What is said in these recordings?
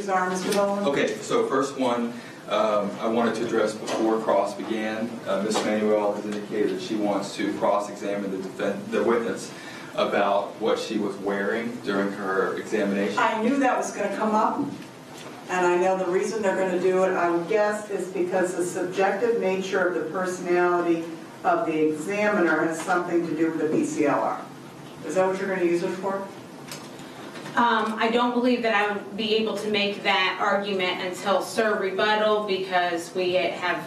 issues are, Mr. Bowen? Okay, so first one I wanted to address before cross began. Ms. Manuel has indicated that she wants to cross-examine the witness about what she was wearing during her examination. I knew that was going to come up, and I know the reason they're going to do it, I would guess, is because the subjective nature of the personality of the examiner has something to do with the PCLR. Is that what you're going to use it for? I don't believe that I would be able to make that argument until Sir rebuttal, because we have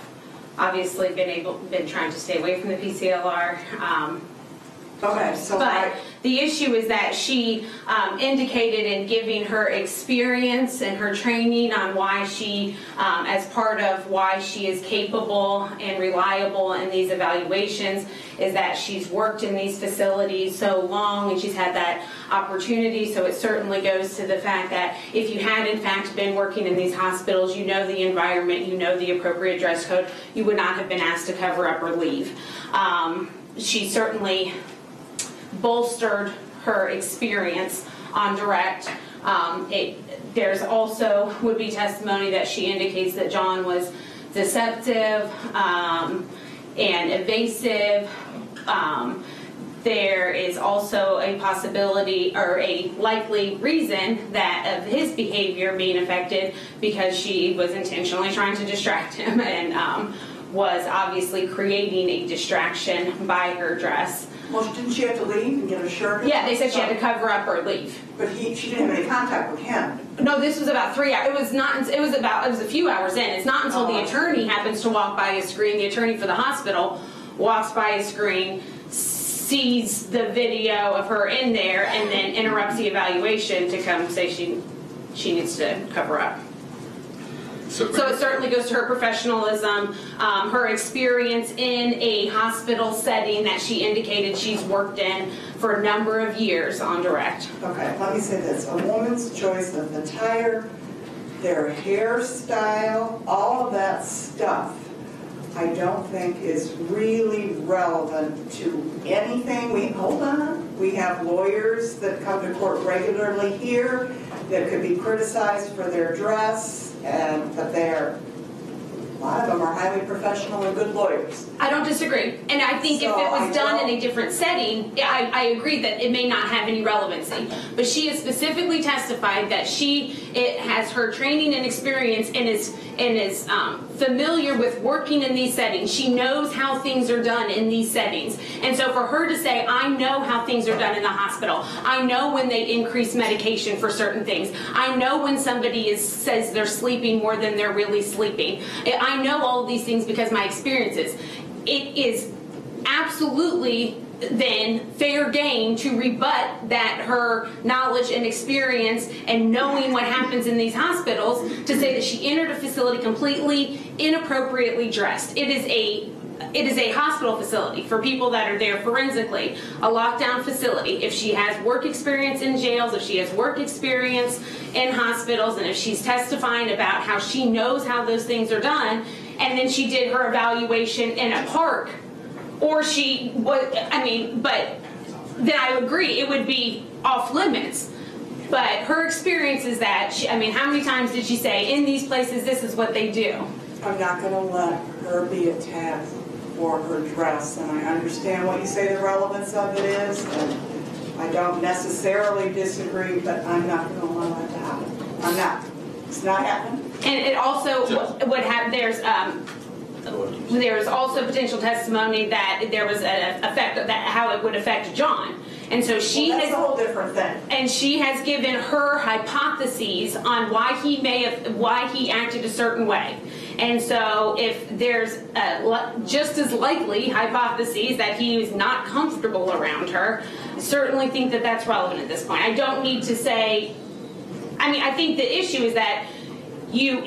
obviously been trying to stay away from the PCLR. Okay, so but the issue is that she indicated in giving her experience and her training on why she, as part of why she is capable and reliable in these evaluations, is that she's worked in these facilities so long and she's had that opportunity. So it certainly goes to the fact that if you had in fact been working in these hospitals, you know the environment, you know the appropriate dress code, you would not have been asked to cover up or leave. She certainly bolstered her experience on direct. There's also would be testimony that she indicates that John was deceptive and evasive. There is also a possibility or a likely reason that of his behavior being affected because she was intentionally trying to distract him and was obviously creating a distraction by her dress. Well, didn't she have to leave and get a shirt? Yeah, they said she had to cover up or leave. But she didn't have any contact with him. No, this was about 3 hours. It was not. It was a few hours in. It's not until the attorney happens to walk by a screen. The attorney for the hospital walks by a screen, sees the video of her in there, and then interrupts the evaluation to come say she needs to cover up. So it certainly goes to her professionalism, her experience in a hospital setting that she indicated she's worked in for a number of years on direct. Okay, let me say this. A woman's choice of attire, their hairstyle, all of that stuff, I don't think is really relevant to anything. We have lawyers that come to court regularly here that could be criticized for their dress. But a lot of them are highly professional and good lawyers. I don't disagree. And I think so if it was done in a different setting, I agree that it may not have any relevancy. But she has specifically testified that it has her training and experience and is familiar with working in these settings. She knows how things are done in these settings. And so for her to say, I know how things are done in the hospital. I know when they increase medication for certain things. I know when somebody says they're sleeping more than they're really sleeping. I know all of these things because my experiences. It is absolutely then fair game to rebut that her knowledge and experience and knowing what happens in these hospitals to say that she entered a facility completely inappropriately dressed. It is a hospital facility for people that are there forensically, a lockdown facility. If she has work experience in jails, if she has work experience in hospitals, and if she's testifying about how she knows how those things are done, and then she did her evaluation in a park, or she was, but then I would agree it would be off limits. But her experience is that, how many times did she say, in these places, this is what they do? I'm not going to let her be attacked for her dress, and I understand what you say the relevance of it is, and I don't necessarily disagree, but I'm not going to allow that to happen. I'm not. It's not happening. And it also would have, there's also potential testimony that there was an effect of that, how it would affect John. And so that's a whole different thing. And she has given her hypotheses on why he acted a certain way. And so if there's just as likely hypotheses that he was not comfortable around her, I certainly think that that's relevant at this point. I don't need to say, I think the issue is that you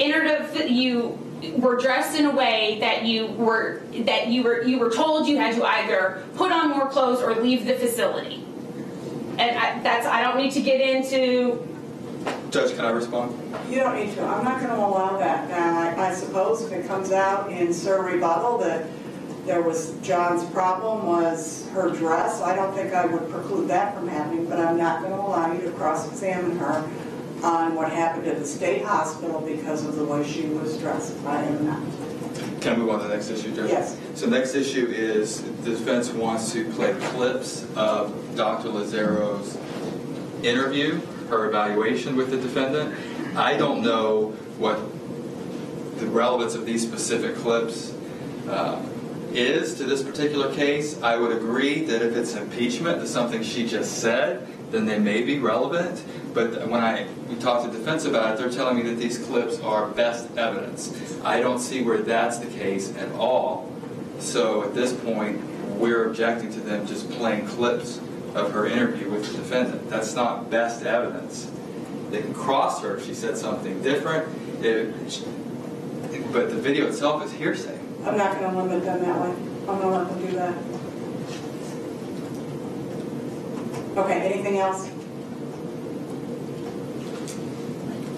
were dressed in a way that you were told you had to either put on more clothes or leave the facility. And I don't need to get into. Judge, can I respond? You don't need to. I'm not going to allow that. Now, I suppose if it comes out in Sir rebuttal that there was John's problem was her dress, I don't think I would preclude that from happening, but I'm not going to allow you to cross-examine her on what happened at the state hospital because of the way she was dressed Friday night. Can I move on to the next issue, Judge? Yes. So next issue is the defense wants to play clips of Dr. Lazaro's interview, her evaluation with the defendant. I don't know what the relevance of these specific clips is to this particular case. I would agree that if it's impeachment to something she just said, then they may be relevant. But when we talk to defense about it, they're telling me that these clips are best evidence. I don't see where that's the case at all. So at this point, we're objecting to them just playing clips of her interview with the defendant. That's not best evidence. They can cross her if she said something different, but the video itself is hearsay. I'm not going to limit them that way. I'm going to let them do that. Okay, anything else?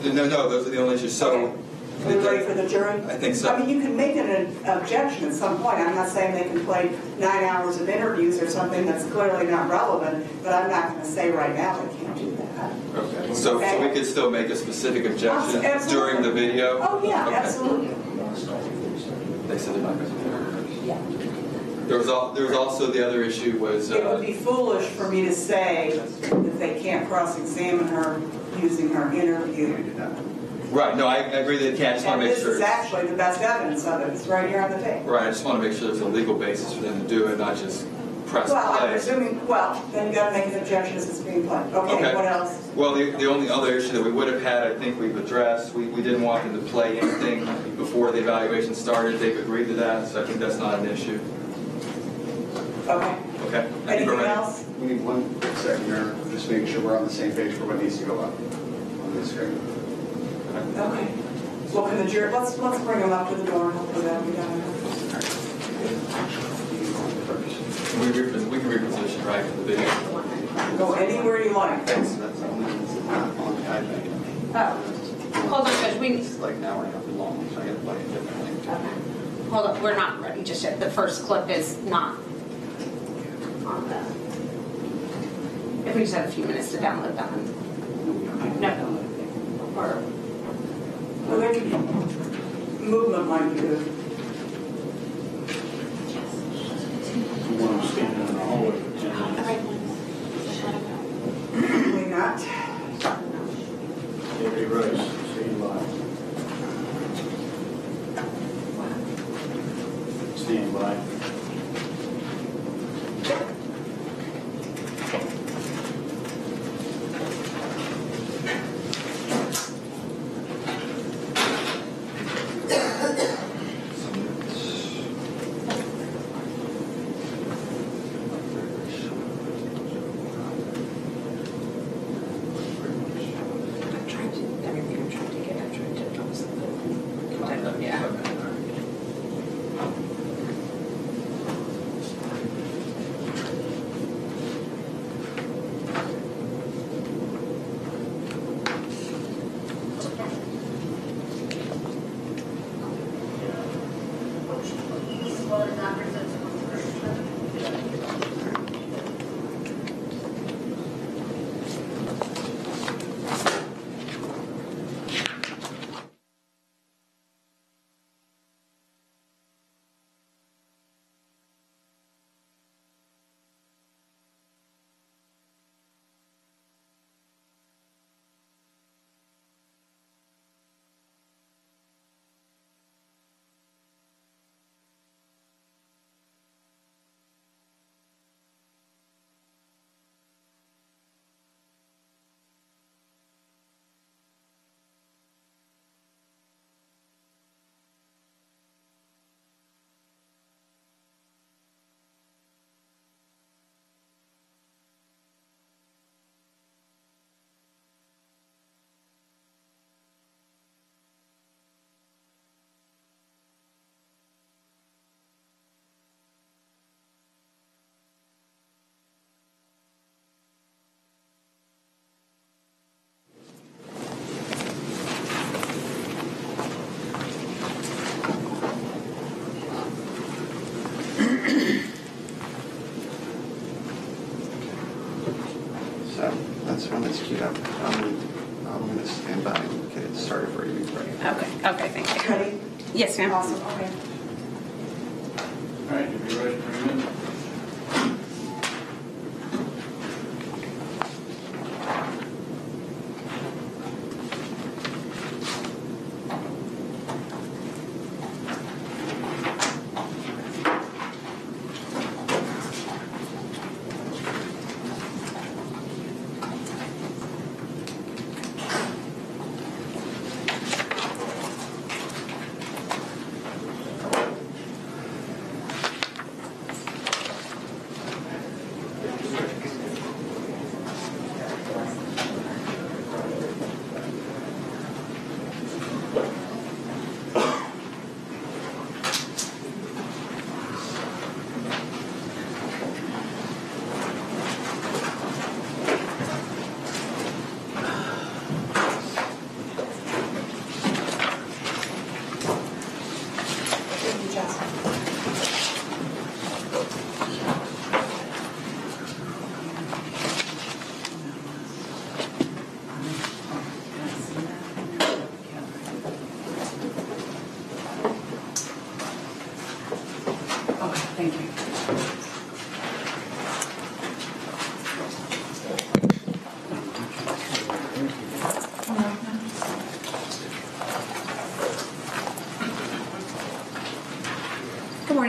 No, those are the only issues. So, okay. Are we ready for the jury? I think so. I mean, you can make an objection at some point. I'm not saying they can play 9 hours of interviews or something that's clearly not relevant, but I'm not going to say right now they can't do that. Okay, so we could still make a specific objection during the video? Oh, yeah, okay. Absolutely. They said they're not going to do that. Yeah. There was also the other issue was... It would be foolish for me to say that they can't cross-examine her using her interview. Right, no, I agree that they can't. I just want to make sure... this is actually the best evidence of it. It's right here on the tape. Right, I just want to make sure there's a legal basis for them to do it, not just press play. I'm presuming, then you've got to make an objection as it's being played. Okay, what else? Well, the only other issue that we would have had, I think we've addressed, we didn't want them to play anything before the evaluation started. They've agreed to that, so I think that's not an issue. Okay. Anything else? We need one quick second here. Just making sure we're on the same page for what needs to go up on this screen. Okay. Well, can the jury? Let's bring them up to the door. Hopefully that'll be done. We can reposition right for the video. Go anywhere you like. Thanks. That's only not on the iPad. Oh. Hold on, Judge. We need. It's like now we're having long, so I got to play it differently. Okay. Hold on. We're not ready just yet. The first clip is not. If we just have a few minutes to download that one. No. Or... well, there could be movement might be good. Probably not. Every race, same line. Stand by. Yes, ma'am. Awesome. Okay. All right, if you're ready for a minute.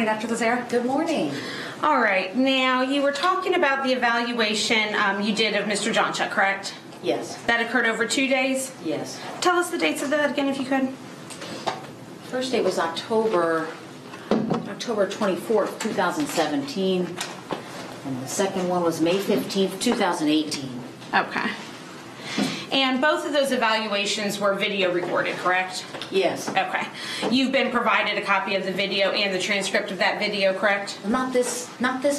Dr. Lazaro. Good morning. All right. Now, you were talking about the evaluation you did of Mr. Jonchuck, correct? Yes. That occurred over 2 days? Yes. Tell us the dates of that again, if you could. First date was October 24th, 2017. And the second one was May 15th, 2018. Okay. And both of those evaluations were video recorded, correct? Yes. Okay. You've been provided a copy of the video and the transcript of that video, correct? Not this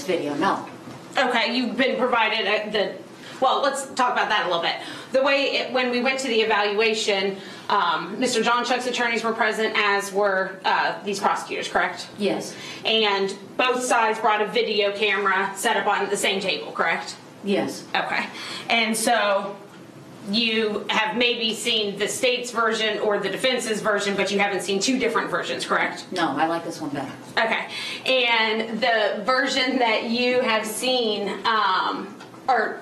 video, no. Okay, you've been provided well, let's talk about that a little bit. The way when we went to the evaluation, Mr. Jonchuck's attorneys were present, as were these prosecutors, correct? Yes. And both sides brought a video camera set up on the same table, correct? Yes. Okay. And so you have maybe seen the state's version or the defense's version, but you haven't seen two different versions, correct? No, I like this one better. Okay. And the version that you have seen, or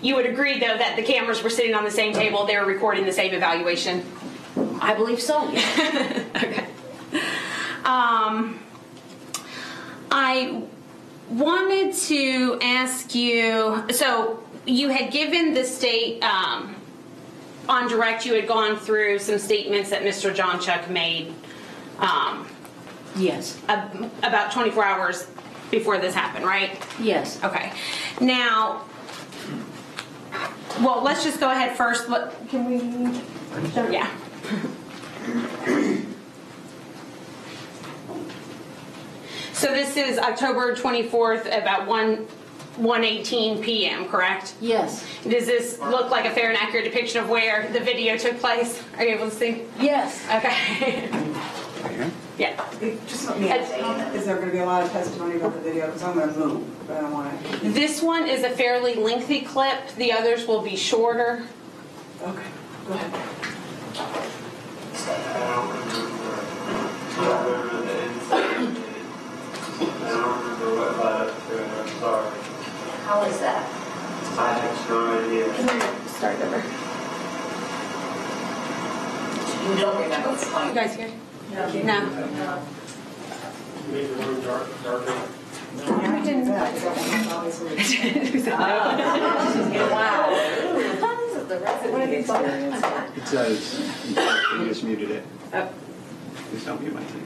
you would agree, though, that the cameras were sitting on the same table, they were recording the same evaluation? I believe so, yeah. Okay. I wanted to ask you, so you had given the state, on direct, you had gone through some statements that Mr. Jonchuck made. Yes. About 24 hours before this happened, right? Yes. Okay. Now, well, let's just go ahead first. Can we? Start? Yeah. So this is October 24th, about 1:18 p.m., correct? Yes. Does this look like a fair and accurate depiction of where the video took place? Are you able to see? Yes. Okay. Yeah. Just let me ask, is there going to be a lot of testimony about the video? Because I'm going to move, but I don't want to. This one is a fairly lengthy clip. The others will be shorter. Okay. Go ahead. How is that? I have no idea. Start over. You don't remember what's fine. You guys here? No. You made the room darker. No, I didn't. Wow. This is the rest of the experience. It says, you just muted it. Oh. Please don't mute my TV.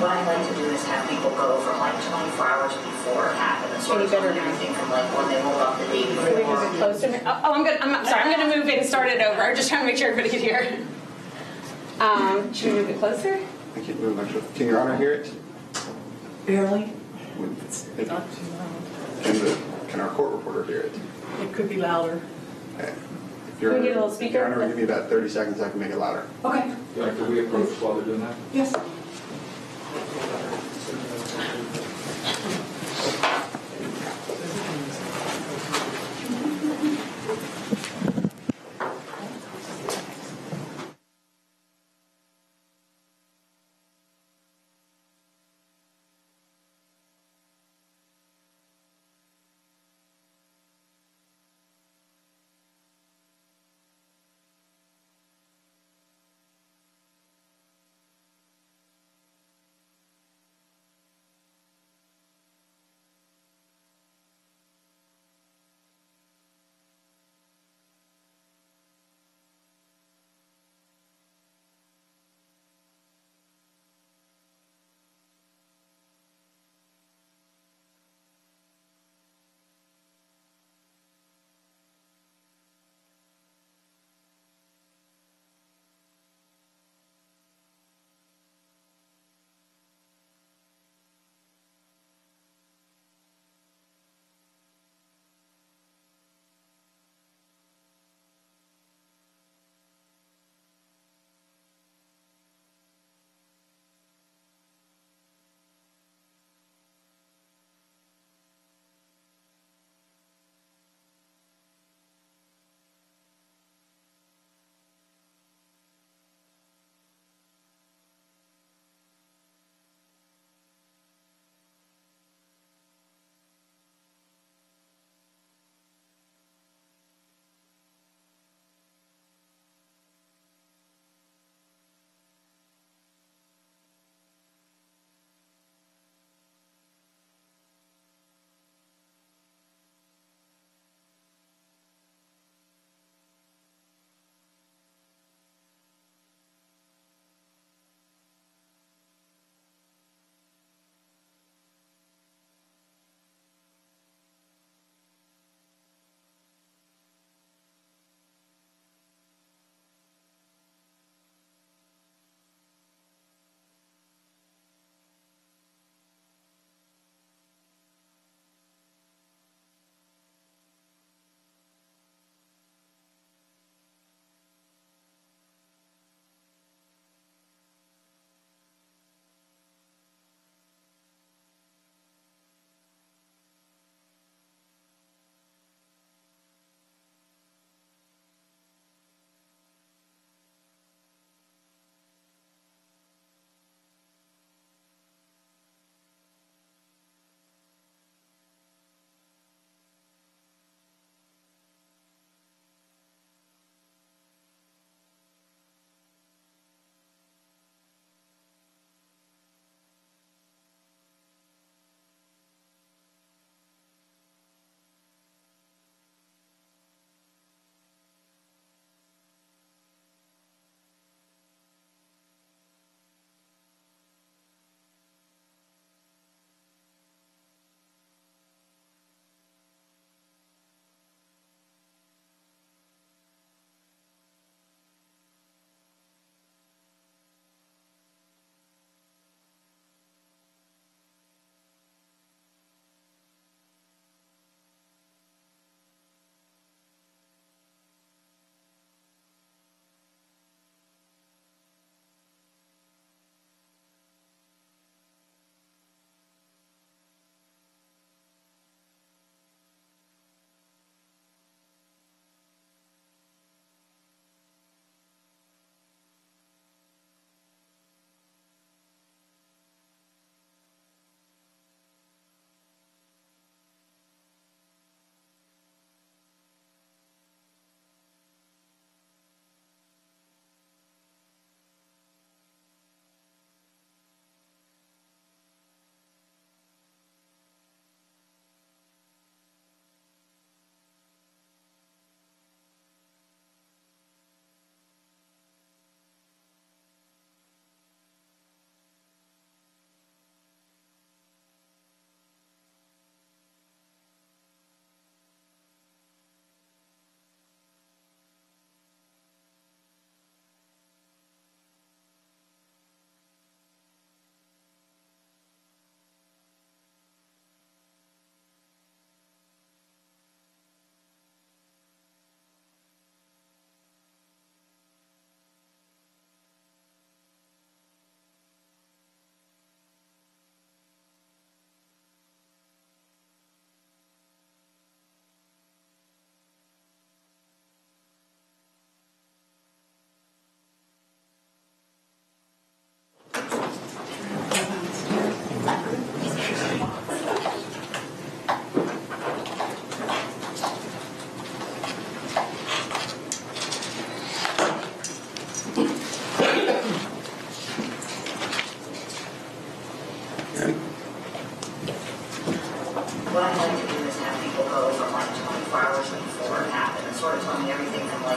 What I like to do is have people go from like 24 hours before it happens. So you better everything from like when they hold up the day before. Can we closer? Oh, I'm going to move it and start it over. I'm just trying to make sure everybody can hear. Should we move it closer? I can't move actually. Can Your Honor hear it? Barely. It's not too loud. Can our court reporter hear it? It could be louder. Okay. Can we get a little speaker? Your Honor, give me about 30 seconds. I can make it louder. Okay. Like, can we approach while they're doing that? Yes.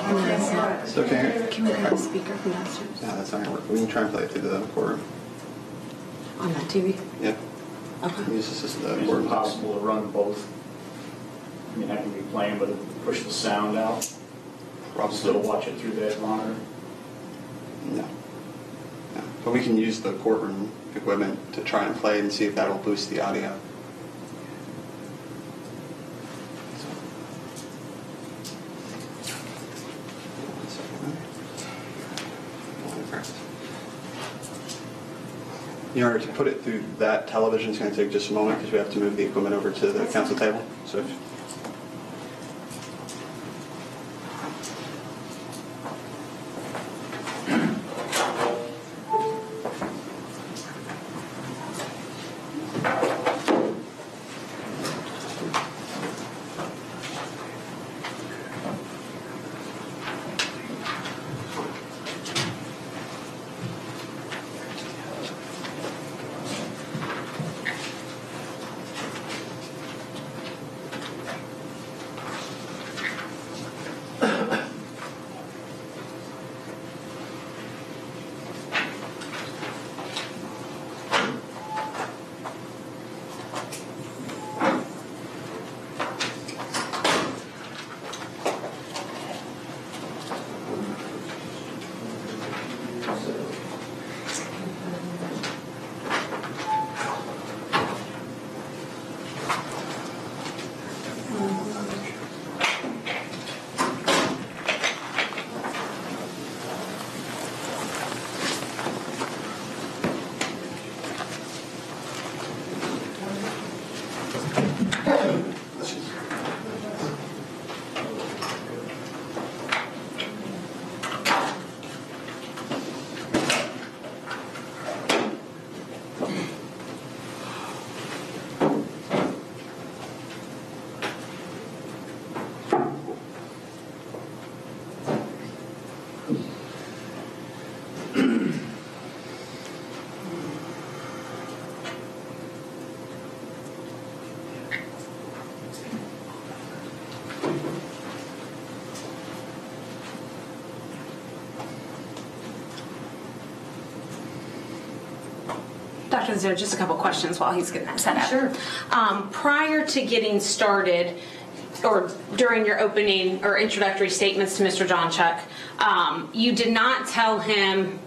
It's okay. Can we put a speaker from downstairs? No, that's not going to work. We can try and play it through the courtroom. On that TV? Yeah. Okay. This is impossible to run both. I mean, I can be playing, but push the sound out. Probably. Still watch it through that monitor? No. No. But we can use the courtroom equipment to try and play and see if that'll boost the audio. In order to put it through that television, it's going to take just a moment because we have to move the equipment over to the council table. So if just a couple questions while he's getting that set up. Sure. Prior to getting started, or during your opening or introductory statements to Mr. Jonchuck, you did not tell him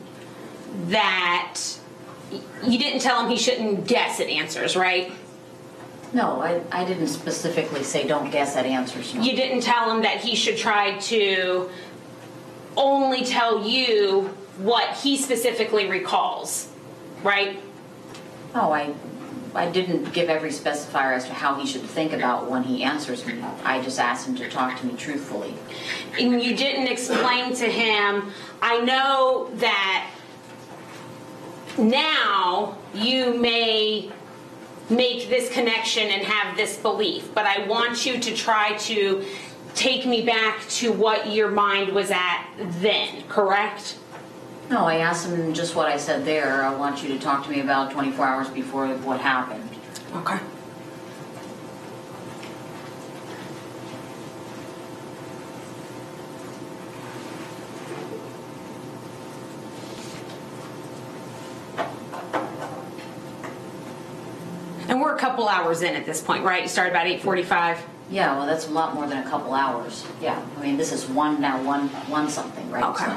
that you didn't tell him he shouldn't guess at answers, right? No, I didn't specifically say don't guess at answers. No. You didn't tell him that he should try to only tell you what he specifically recalls, right? No, I didn't give every specifier as to how he should think about when he answers me. I just asked him to talk to me truthfully. And you didn't explain to him, I know that now you may make this connection and have this belief, but I want you to try to take me back to what your mind was at then, correct? No, I asked him just what I said there. I want you to talk to me about 24 hours before what happened. Okay. And we're a couple hours in at this point, right? You started about 8:45. Yeah, well, that's a lot more than a couple hours. Yeah, I mean, this is one something, right? Okay. So.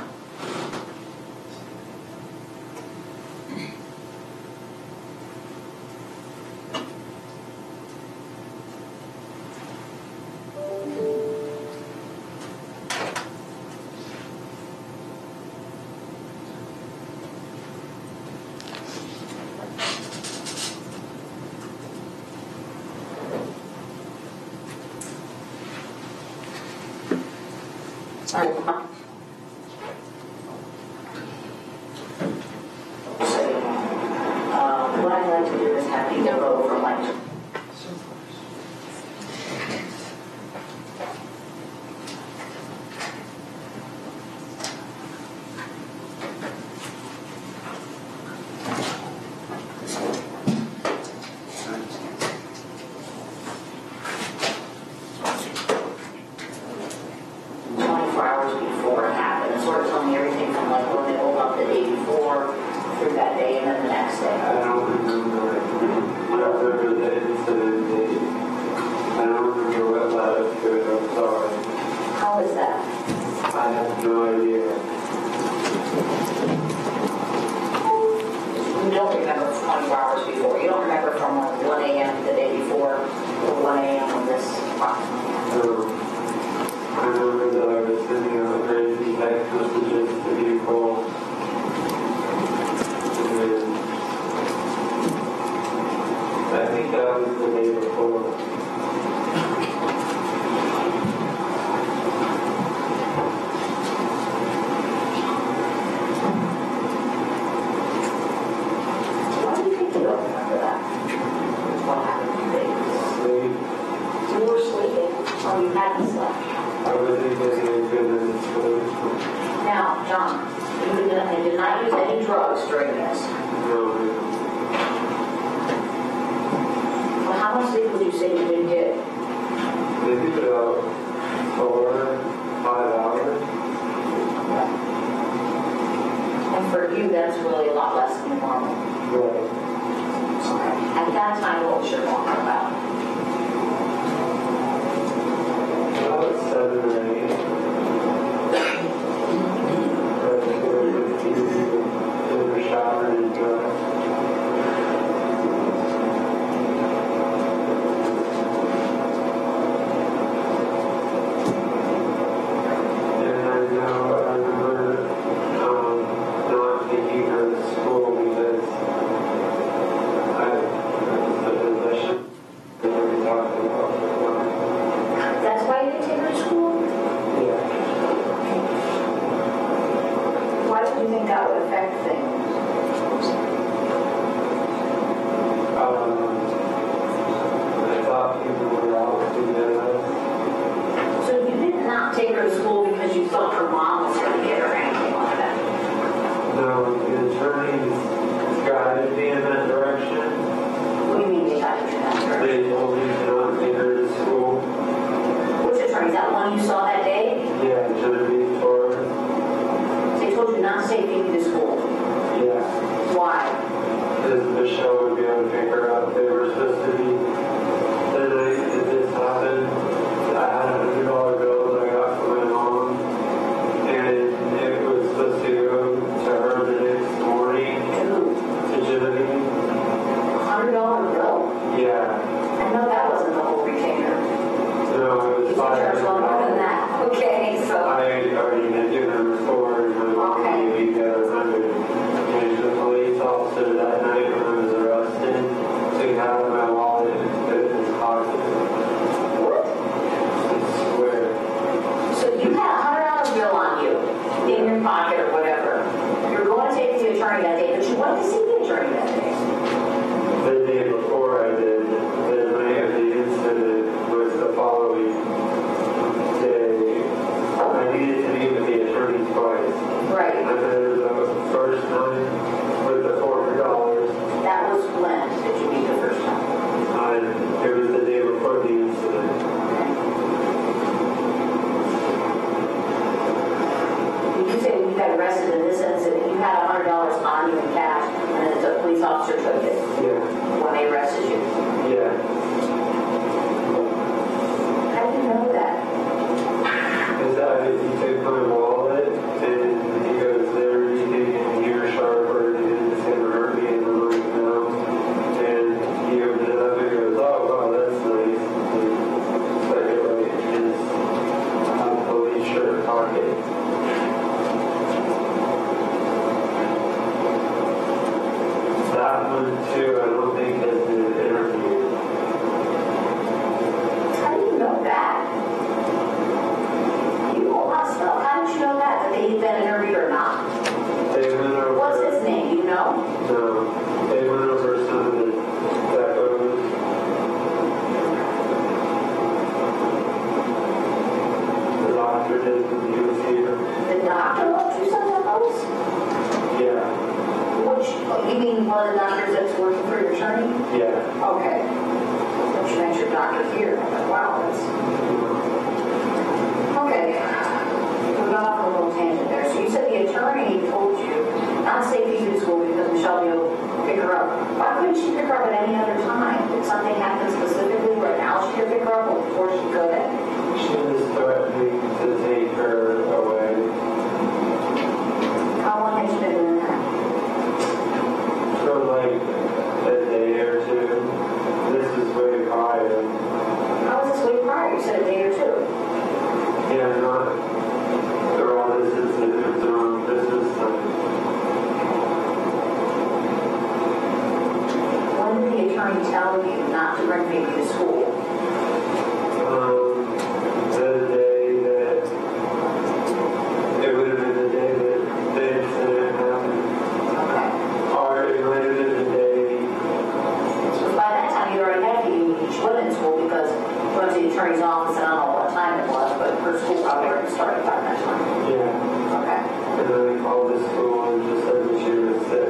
comes down all the time it was, but her school probably already started by that time. Yeah. Okay. And then we called the school and just said that she was sick.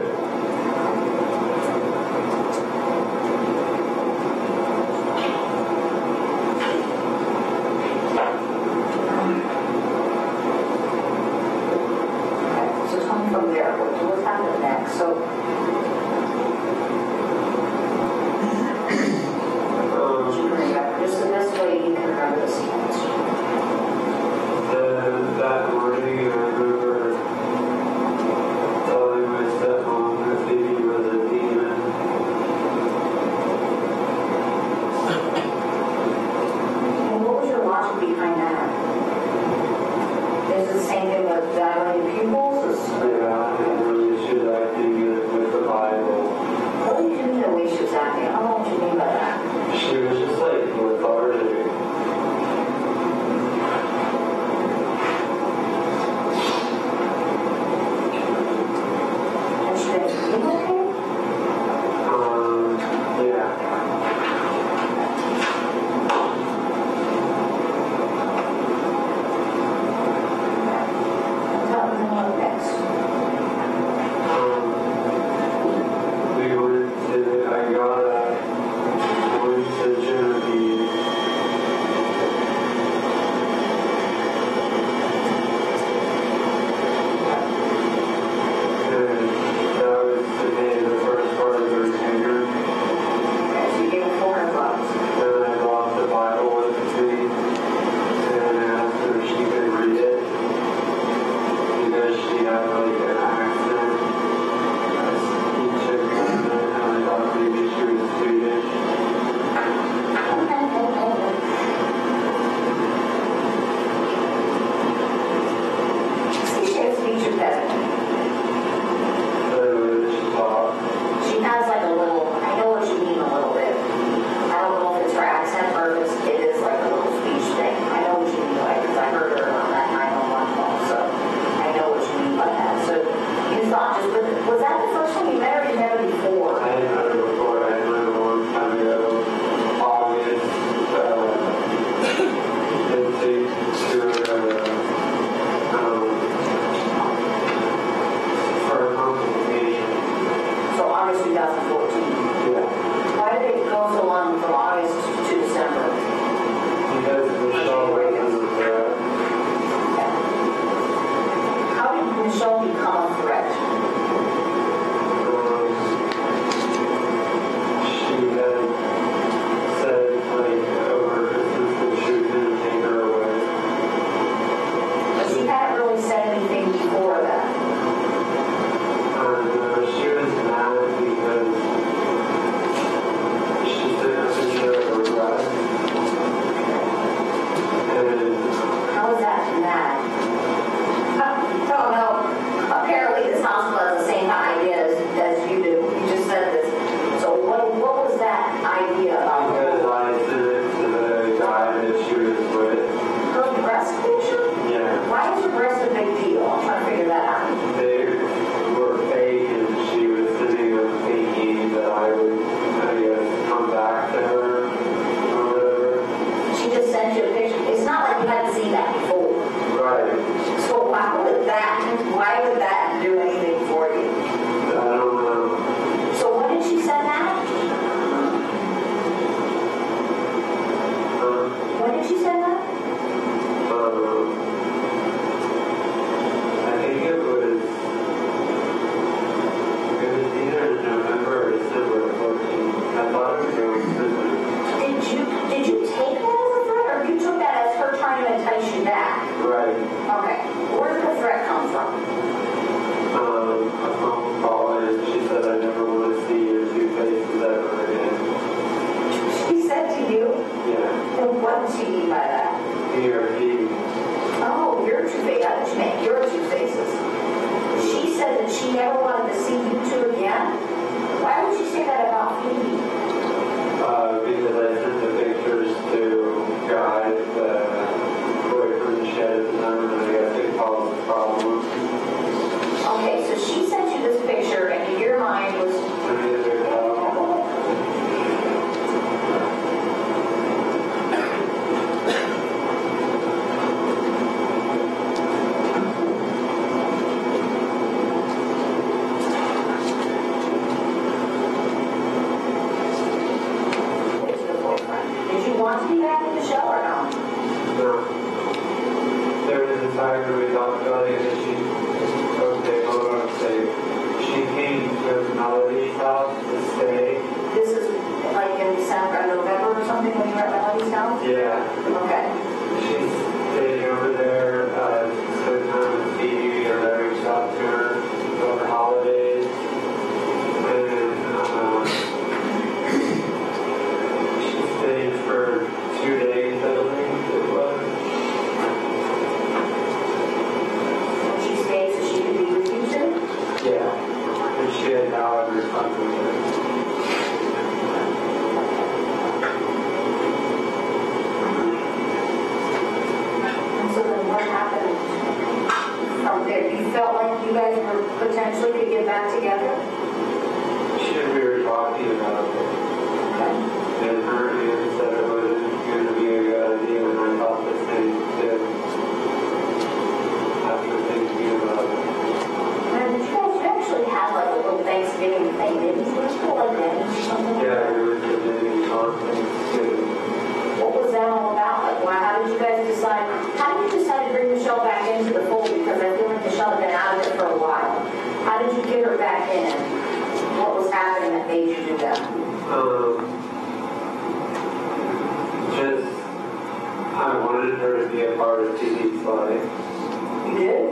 Okay. So tell me from there, what happened next? her with automatic as she took the over and say, she came to Melody's house to stay. This is like in December or November or something when you were at Melody's house? Yeah. Okay. She stayed over there, spent time with Phoebe or Larry Schaffner over holidays. And she stayed for 2 days, I believe. And so then what happened from there? You felt like you guys were potentially to get back together? She we were talking about it. Okay. And her aunt said it wasn't going to be a good idea, and I thought the same thing after thinking about it. And you actually had like a little Thanksgiving thing, didn't you? Yeah, we were just doing our Thanksgiving. What was that all about? Like, why? How did you guys decide? How did you decide to bring Michelle back into the fold? Because I feel like Michelle had been out of it for a while. How did you get her back in? What was happening that made you do that? Just I wanted her to be a part of TV's life. You did?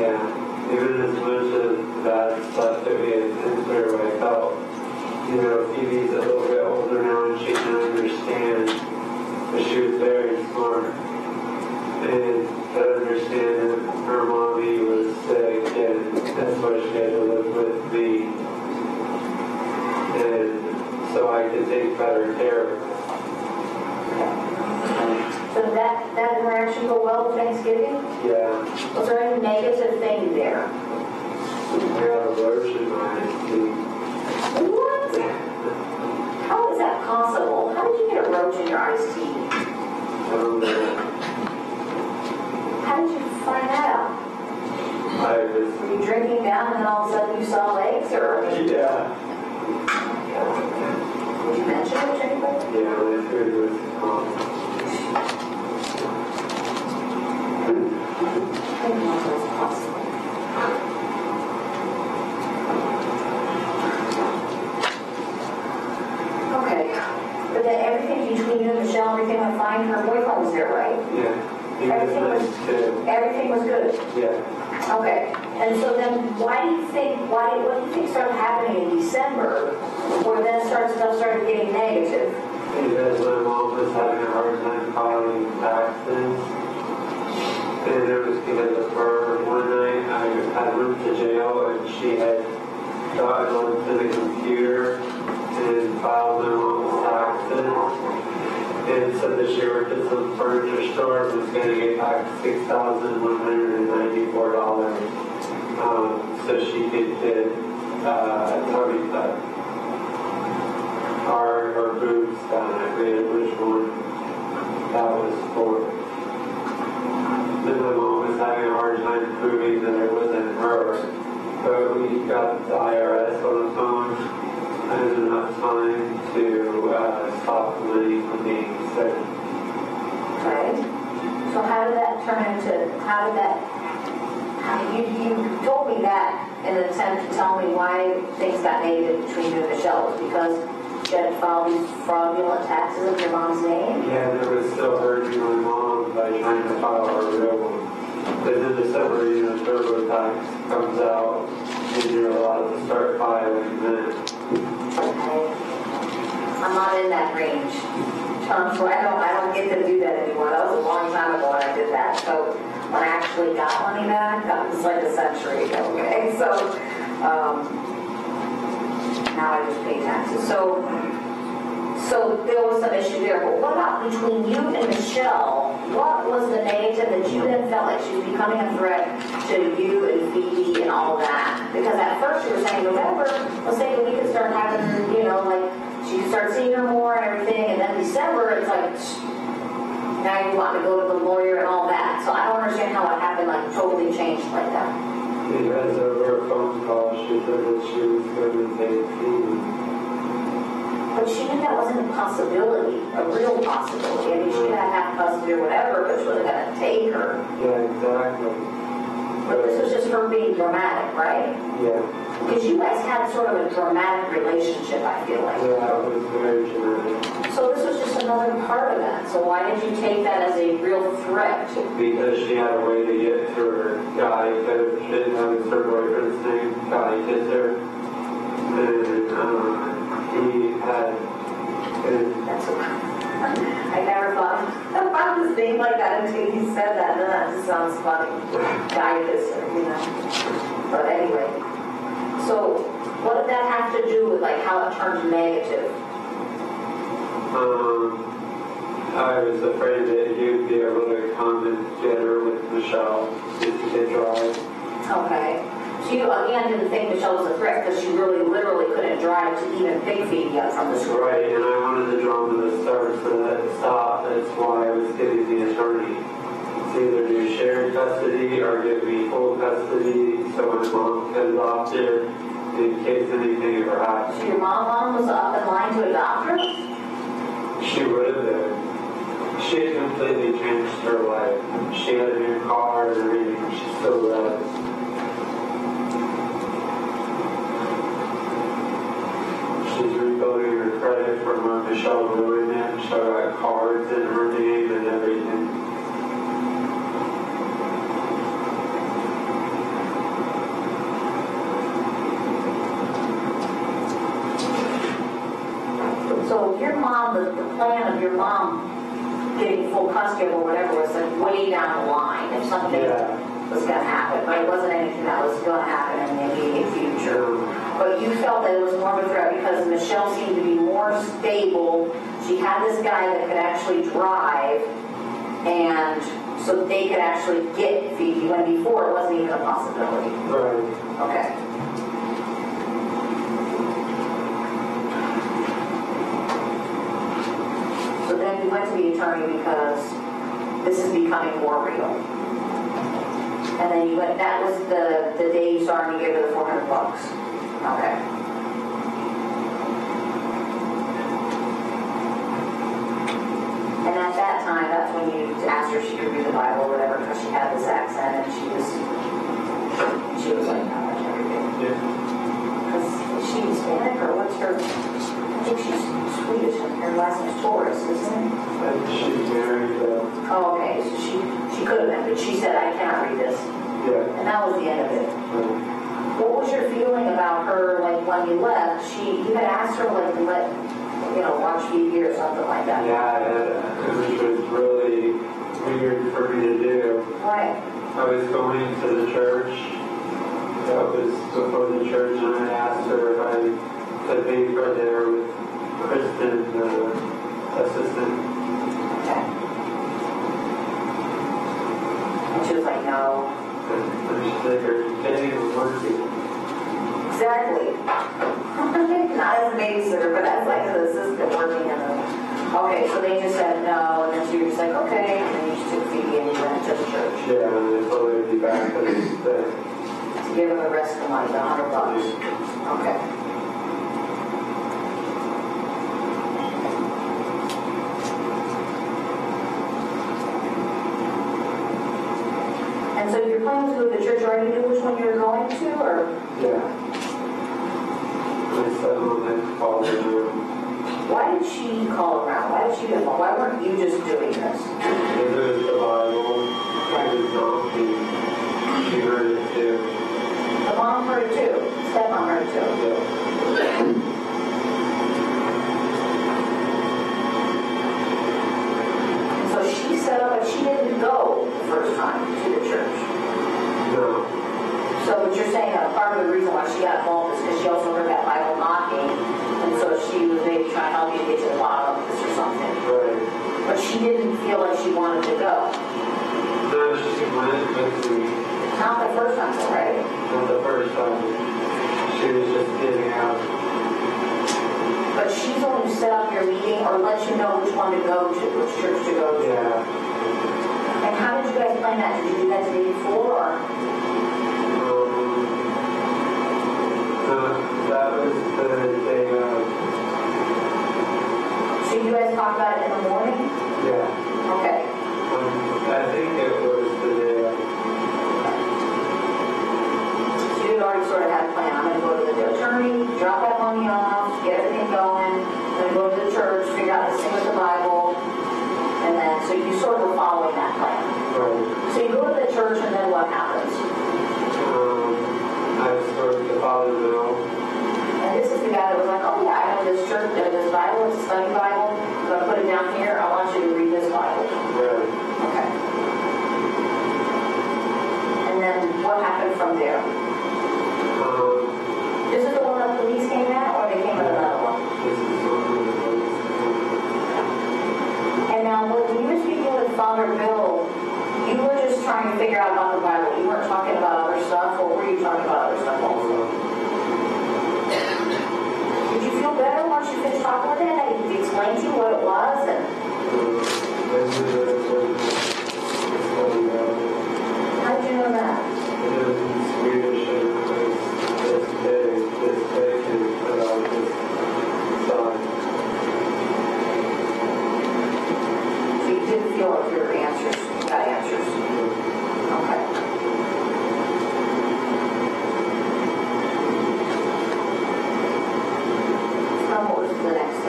Yeah. Even as much as bad stuff that we had censored, I felt, you know, Phoebe's a little bit older now and she can understand, but she was very smart. And I understand that her mommy was sick and that's why she had to live with me. And so I could take better care of her. So that interaction go well with Thanksgiving? Yeah. Was there any negative thing there? I got aversion on his teeth. What? How is that possible? How did you get a roach in your iced tea? I don't know. How did you find that out? Were you drinking down and all of a sudden you saw legs or? Yeah. Did you mention roach anybody? Yeah, my food was gone. I didn't know that was possible. Okay. But then everything between you and Michelle, everything went fine. Her boyfriend was there, right? Yeah. Everything was good. Yeah. Okay. And so then what do you think started happening in December where then stuff started getting negative? Because my mom was having a hard time filing taxes. And it was because of her. One night I went to jail and she had gotten onto the computer and filed my mom's taxes. And so that she worked at some furniture store and was going to get back $6,194 so she could get a tummy tuck. Or boobs done. I forget which one that was for. And my mom was having a hard time proving that it wasn't her. But we got the IRS on the phone. I had enough time to stop the money from being spent. Okay. So how did that turn into, you told me that in an attempt to tell me why things got negative between you and Michelle was because she had filed these fraudulent taxes in your mom's name? Yeah, there was still hurting my mom by trying to file our real one. But then December, you know, TurboTax comes out and you're allowed to start filing then. Okay. I'm not in that range. So I don't get to do that anymore. That was a long time ago when I did that. So when I actually got money back, that was like a century ago. Okay. So now I just pay taxes. So there was some issue there, but what about between you and Michelle? What was the negative that you then felt like she was becoming a threat to you and Phoebe and all that? Because at first you were saying November was saying we could start having, you know, like she could start seeing her more and everything, and then December it's like now you want to go to the lawyer and all that. So I don't understand how it happened, like totally changed like that. Because over a phone call, she said that she was going to take Phoebe. But she knew that wasn't a possibility, a real possibility. I mean, she had half us do whatever, which was going to take her. Yeah, exactly. But this was just her being dramatic, right? Yeah. Because you guys had sort of a dramatic relationship, I feel like. Yeah, it was very dramatic. So this was just another part of that. So why did you take that as a real threat? Because she had a way to get to her guy, because she didn't have her boyfriend's name, Guy Kisser. And he had... That's I never thought about his name like that until he said that, and then that just sounds funny. Guy Kisser, you know. But anyway. So, what did that have to do with, like, how it turned negative? I was afraid that he would be able to come and get her with Michelle if he did drive. Okay. So you, again, didn't think Michelle was a threat because she really literally couldn't drive to even pick Phoebe up from the school. Right, and I wanted the drama to start so that it stopped. That's why I was giving the attorney. It's either do shared custody or give me full custody so my mom could adopt her in case anything ever happened. So your mom was up in line to adopt her? She would have been. She completely changed her life. She had a new car and everything. She still loves. She's rebuilding her credit from Michelle doing it. She got cards in her name and everything. So your mom, the plan of your mom getting full custody or whatever was like way down the line if something was going to happen. But it wasn't anything that was going to happen in the immediate future. But you felt that it was more of a threat because Michelle seemed to be more stable. She had this guy that could actually drive, and so they could actually get Phoebe when before it wasn't even a possibility. Right. Okay. So then you went to the attorney because this is becoming more real. And then you went, that was the day you started to give her the $400. Okay. And at that time, that's when you asked her if she could read the Bible or whatever, because she had this accent and she was like, how much everything? Yeah. Because she's Hispanic or what's her, I think she's Swedish. Her last name's Torres, isn't it? She's married though. Oh, okay. So she could have been, but she said, I cannot read this. Yeah. And that was the end of it. Right. What was your feeling about her, like, when you left? You had asked her, like, to let, you know, watch TV or something like that. Yeah, it was really weird for me to do. Right. I was going to the church. That was before the church, and I asked her if I could leave her there with Kristen, the assistant. Okay. And she was like, no. Exactly. Not as a babysitter, but as like an assistant working in the... Okay, so they just said no, and then she was like, okay, and then you just took Phoebe and you went to the church. Yeah, and they told her to be back for the day. So give her the rest of the money, the $100. Okay. So your plan to go to the church, already knew which one you were going to, or? Yeah. I said I called around. Why did she call around? Why did she do that? Why weren't you just doing this? It was the Bible. I did not see. She heard it too. The mom heard it too. Stepmom heard it too. Yeah. So she set up, but she didn't go the first time to the church. No. So what you're saying, part of the reason why she got involved is because she also heard that Bible knocking, and so she was maybe trying to help you get to the bottom of this or something. Right. But she didn't feel like she wanted to go. No, she wanted to. Not the first time, right? Not the first time. She was just getting out. But she's the one who set up your meeting or let you know which one to go to, which church to go to. Yeah. And how did you guys plan that? Did you do that the day before? Or? That was the day of Did you guys talk about it in the morning? Yeah. Okay. I think it was the... So you already sort of had a plan. I'm going to go to the attorney, drop that money off, get everything going, then go to the church, figure out the same with the Bible, and then, so you sort of were following that plan. Right. So you go to the church, and then what happens? I started to follow the Bible. And this is the guy that was like, oh yeah, I have this church, I have this Bible, it's a study Bible, so I put it down here, I want you to read this Bible. Really? Okay. And then what happened from there? This is the one that the police came at, or they came at another one? This is the one that the police came at. And now when you were speaking with Father Bill, you were just trying to figure out about the Bible. You weren't talking about other stuff, or were you talking about other stuff also? Did you feel better once you finished talking with him? And he explained to you what it was? And... How did you know that? It was in Swedish and it was this day, this. So you didn't feel like your answers, you got answers? Okay. The next step? I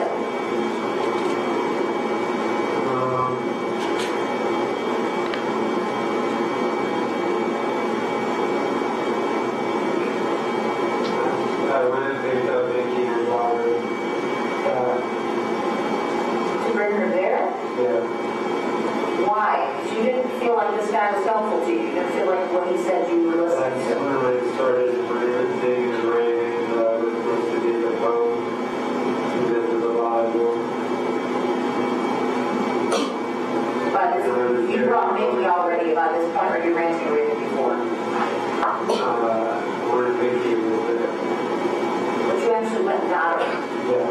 went and picked up Mickey and Robert. To bring her there? Yeah. Why? You didn't feel like this guy was helpful to you. You didn't feel like what he said you were listening to. That's when I started ranting and raving. You brought Mickey already about this point, or you ran to it before? Where Mickey was there. But you actually went and got her? Yeah.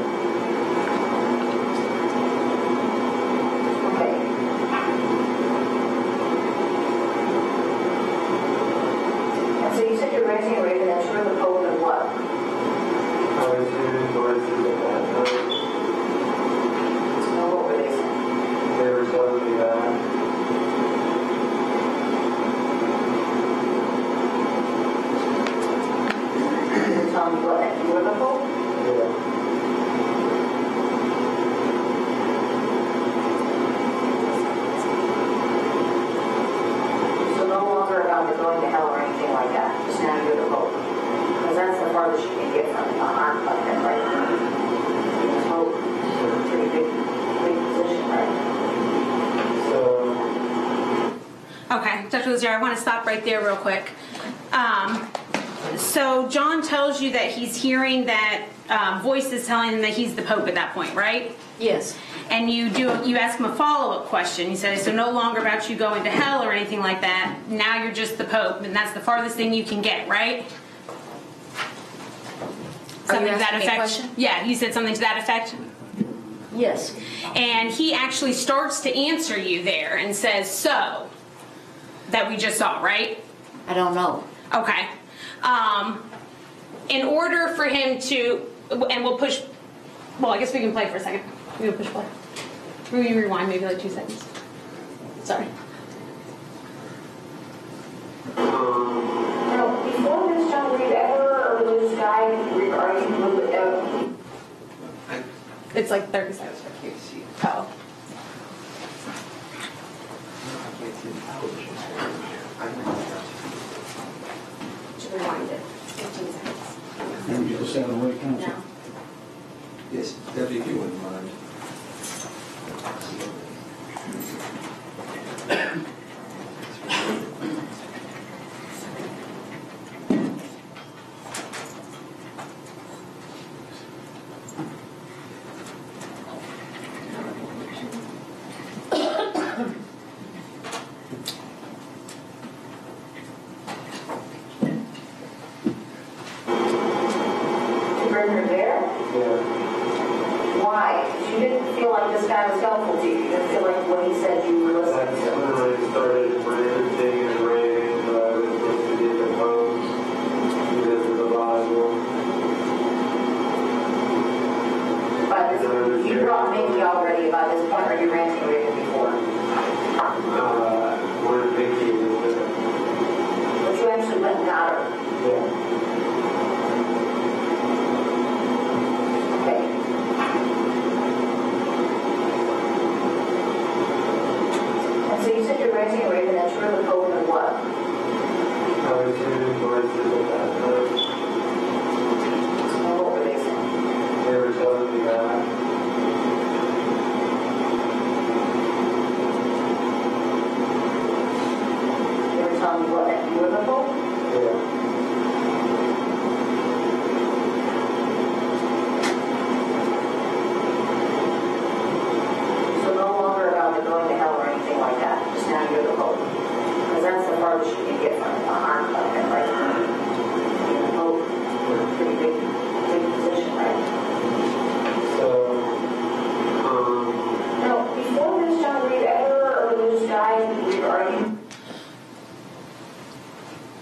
Okay. And so you said you're ranting and raving, that you were the cold and what? I was hearing voices at that time. They were telling me that. They were telling you what, you were the fool? Yeah. So no longer about you're going to hell or anything like that. Just now you're the fool. Because that's the farthest you can get from the arm like that, right? It's hope. It's a pretty big position, right? Okay, Dr. Lazaro, I want to stop right there real quick. So John tells you that he's hearing that voice is telling him that he's the Pope at that point, right? Yes. And you ask him a follow-up question. You say, so no longer about you going to hell or anything like that. Now you're just the Pope, and that's the farthest thing you can get, right? Something to that effect. Question? Yeah, you said something to that effect. Yes. And he actually starts to answer you there and says, so... that we just saw, right? I don't know. Okay. In order for him to, and we'll push, well, I guess we can play for a second. We can push play. Will you rewind maybe like 2 seconds? Sorry. Now, before this, John, were you ever a religious guy regarding religion? It's like 30 seconds for you. Oh. To rewind it. 15 seconds. Can you just sound the right counsel? No. Yes, Debbie, if you wouldn't mind. You brought Mickey already. So you said you're renting a raven that's really cold and what? And what were they saying? They were telling me that. Tell me what, that you were before? Yeah. So no longer about going to hell or anything like that. Just now you're the hope. Because that's the farthest you can get from the harm of it, right? You're the hope. You're a pretty big position, right? So, now, before this, John, were you ever a religious guy?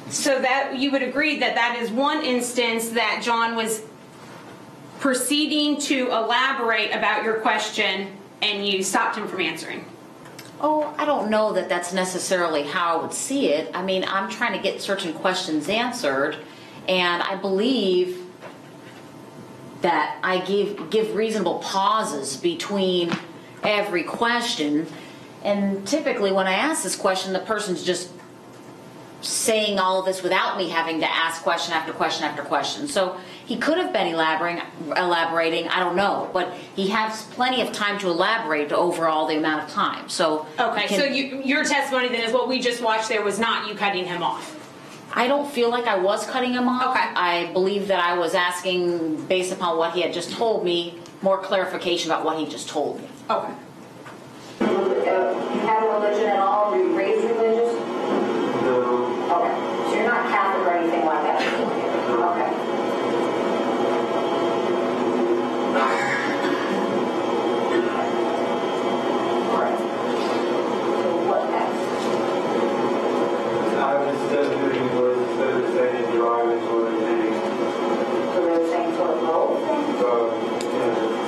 So that you would agree that that is one instance that John was proceeding to elaborate about your question and you stopped him from answering. Oh, I don't know that that's necessarily how I would see it. I mean, I'm trying to get certain questions answered, and I believe that I give reasonable pauses between every question. And typically when I ask this question, the person's just saying all of this without me having to ask question after question after question. So he could have been elaborating, I don't know, but he has plenty of time to elaborate overall the amount of time. So okay, so your testimony then is what we just watched there was not you cutting him off. I don't feel like I was cutting him off. Okay. I believe that I was asking, based upon what he had just told me, more clarification about what he just told me. Okay. You had a religion at all? Were you raised religious? No. Okay. So you're not Catholic or anything like that? Okay. All right. So what next? I was still doing what the same driving sort of thing. So they were saying sort of the whole thing? Yeah.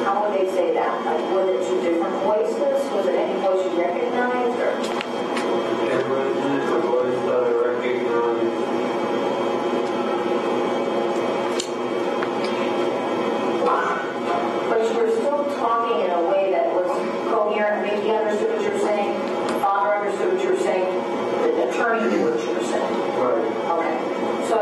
How would they say that? Like, were there two different voices? Was it any voice you recognized? Or? It was just a voice that I recognized. But you were still talking in a way that was coherent. Mickey understood what you were saying. Father understood what you were saying. The attorney knew what you were saying. Right. Okay. So,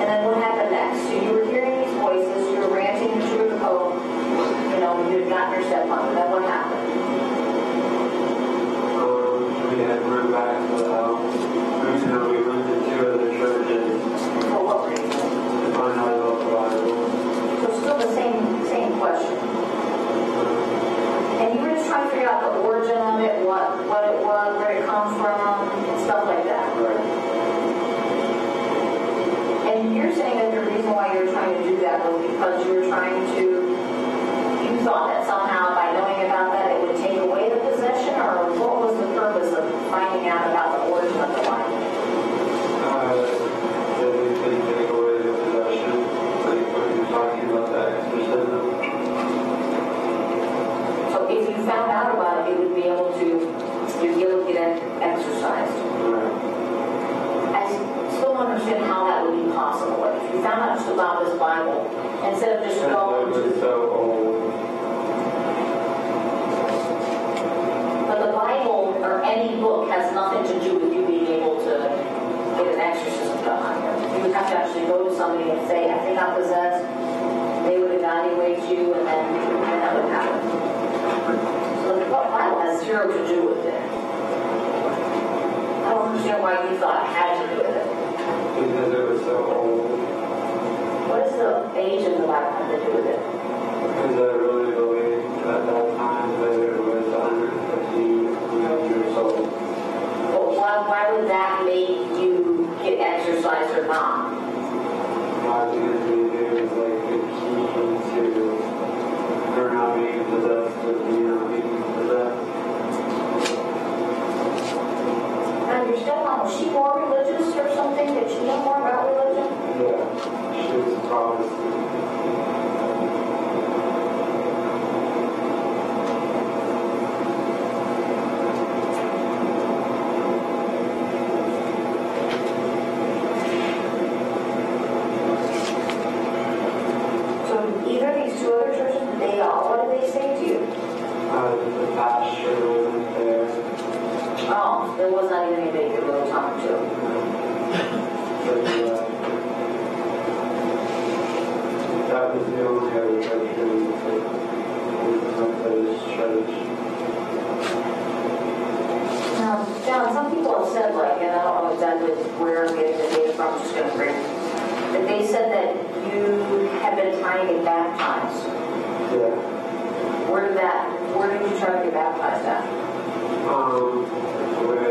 and then what happened next? So you were hearing these voices. You were ranting and you were the pope. You know, you had gotten your stepmom. Then what happened? We're back to the house. We went to two other churches. For what reason? To find out about the Bible. So still the same question. And you were just trying to figure out the origin of it, what it was, where it comes from, and stuff like that. Right. And you're saying that the reason why you were trying to do that was because you were trying to, you thought that somehow by knowing about that it would take away the possession, or what was the purpose of finding out about the origin of the wine? That we could take away the possession, like when you're talking about that exorcism. So if you found out about it, you would be able to, your guilt would get exercised. Right. I still don't understand how that would be possible. Like if you found out just about this Bible, instead of just going to... It's so old. Or any book has nothing to do with you being able to get an exorcism done on you. You would have to actually go to somebody and say, I think I'm possessed. They would evaluate you, and then that would happen. So the Bible has zero to do with it. I don't understand why you thought it had to do with it. Because it was so old. What does the age of the Bible have to do with it? Because I really believe at that time that it was 150 years old. Well, why would that make you get exercise or not? Why would it be like a key to her not being possessed or you not being possessed? And your stepmom, was she more religious or something? Did she know more about religion? Yeah, she was a Protestant. there wasn't anybody to go talk to. That was the only area that we didn't take. Now, John, some people have said, like, and I don't know exactly where I'm getting the data from, I'm just going to bring it, but they said that you had been trying to get baptized. Yeah. Where did you try to get baptized at? With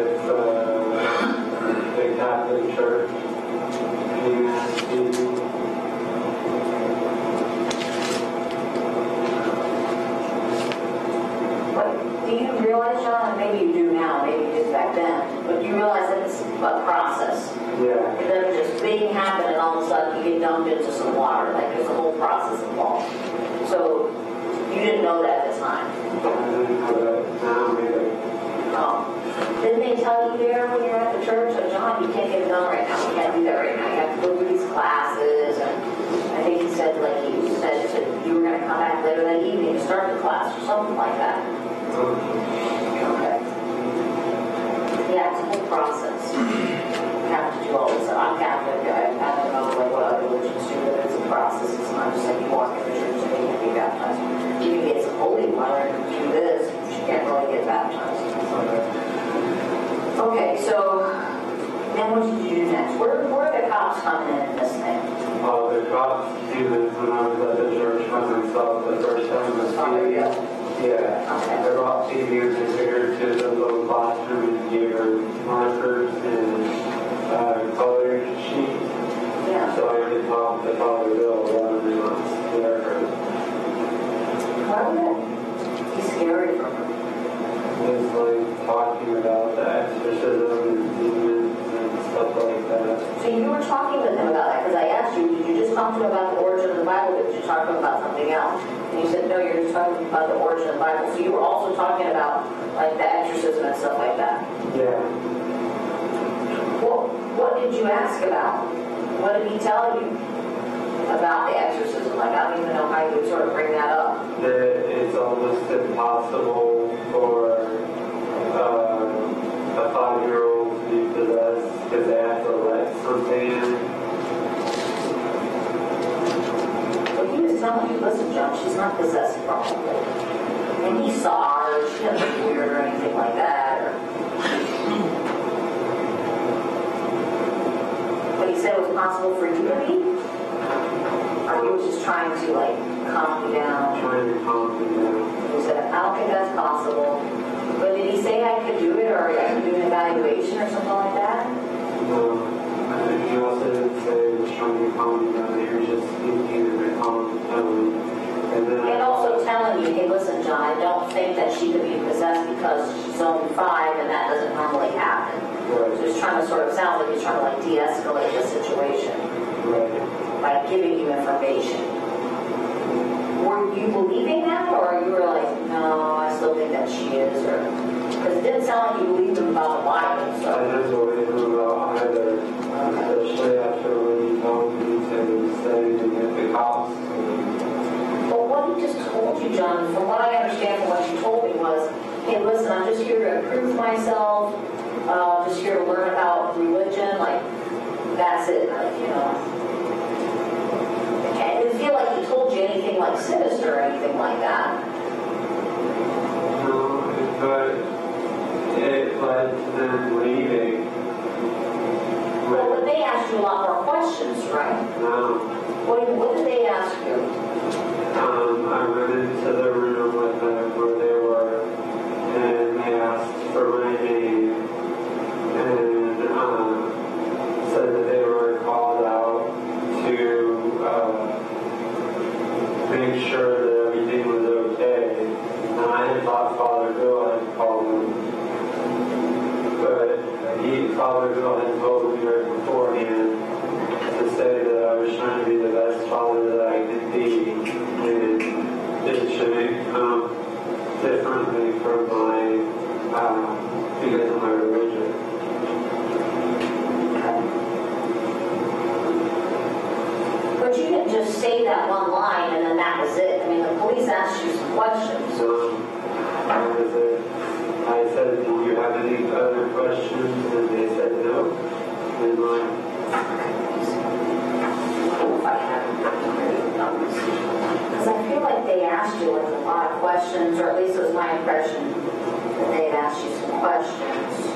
the Catholic Church. But do you realize, John, and maybe you do now, maybe you did back then, but do you realize that it's a process? Yeah. It doesn't just thing happen and all of a sudden you get dumped into some water. Like, there's a whole process involved. So, you didn't know that at the time. Oh. Didn't they tell you there when you're at the church, oh, John, you can't get it done right now. You can't do that right now. You have to go through these classes. And I think he said, like, he said that you were going to come back later that evening to start the class or something like that. Okay. Yeah, it's a whole process. You have to do all this. I'm Catholic. I don't know, like, what other religions do, but it's a process. It's not just like you walk in the church and you can be baptized. You get some holy water and do this, you can't really get baptized. Okay, so then what did you do next? Where are the cops coming in this thing? Oh, the cops do this when I was at the church by myself the first time. Yeah. Okay. They brought Phoebe and compared to the little classroom and gave her markers and color sheets. Yeah. So I could talk to Father Bill about everyone's there. Why would it be scary for her? It's like talking about that, exorcism and demons and stuff like that. So you were talking with him about that, because I asked you, did you just talk to him about the origin of the Bible, or did you talk to him about something else? And you said, no, you're just talking about the origin of the Bible. So you were also talking about, like, the exorcism and stuff like that? Yeah. Well, what did you ask about? What did he tell you about the exorcism? Like, I don't even know how you would sort of bring that up. That it's almost impossible for a 5-year-old to be possessed because they have to let something in. Well, he was telling you, listen, John, she's not possessed probably. And he saw her, she doesn't look weird or anything like that. But he said it was possible for you to be? Or he was just trying to, like, calm me down. Trying to calm me down. He said, I don't think that's possible. But did he say I could do it, or I could do an evaluation or something like that? No. I think he also didn't say he was trying to calm me down. He was just thinking to calm me down. And also telling you, hey, listen, John, I don't think that she could be possessed because she's only 5, and that doesn't normally happen. Right. So he's trying to sort of sound like he's trying to, like, de-escalate the situation. Right. By giving you information. Were you believing that, or you were like, no, I still think that she is? Because it didn't sound like you believed them about the Bible. So. I didn't believe them about either, especially after when you told me to study to get the cops. Well, what he just told you, John, from what I understand from what you told me was, hey, listen, I'm just here to improve myself, just here to learn about religion, like, that's it, like, you know. I didn't feel like he told you anything like sinister or anything like that. No, but it led to them leaving. Well, but they asked you a lot more questions, right? No. What did they ask you? I went into the room with them where they were, and they asked for my name, and said that they were called out to make sure that everything was okay. And I had thought Father Bill had called him. But Father Bill had told me right beforehand to say that I was trying to be the best father that I could be. And it shouldn't come differently from my, because of my religion. But you didn't just say that one line and then that was it. I mean, the police asked you some questions. I said, do you have any other questions? questions, or at least it was my impression that they had asked you some questions. Let's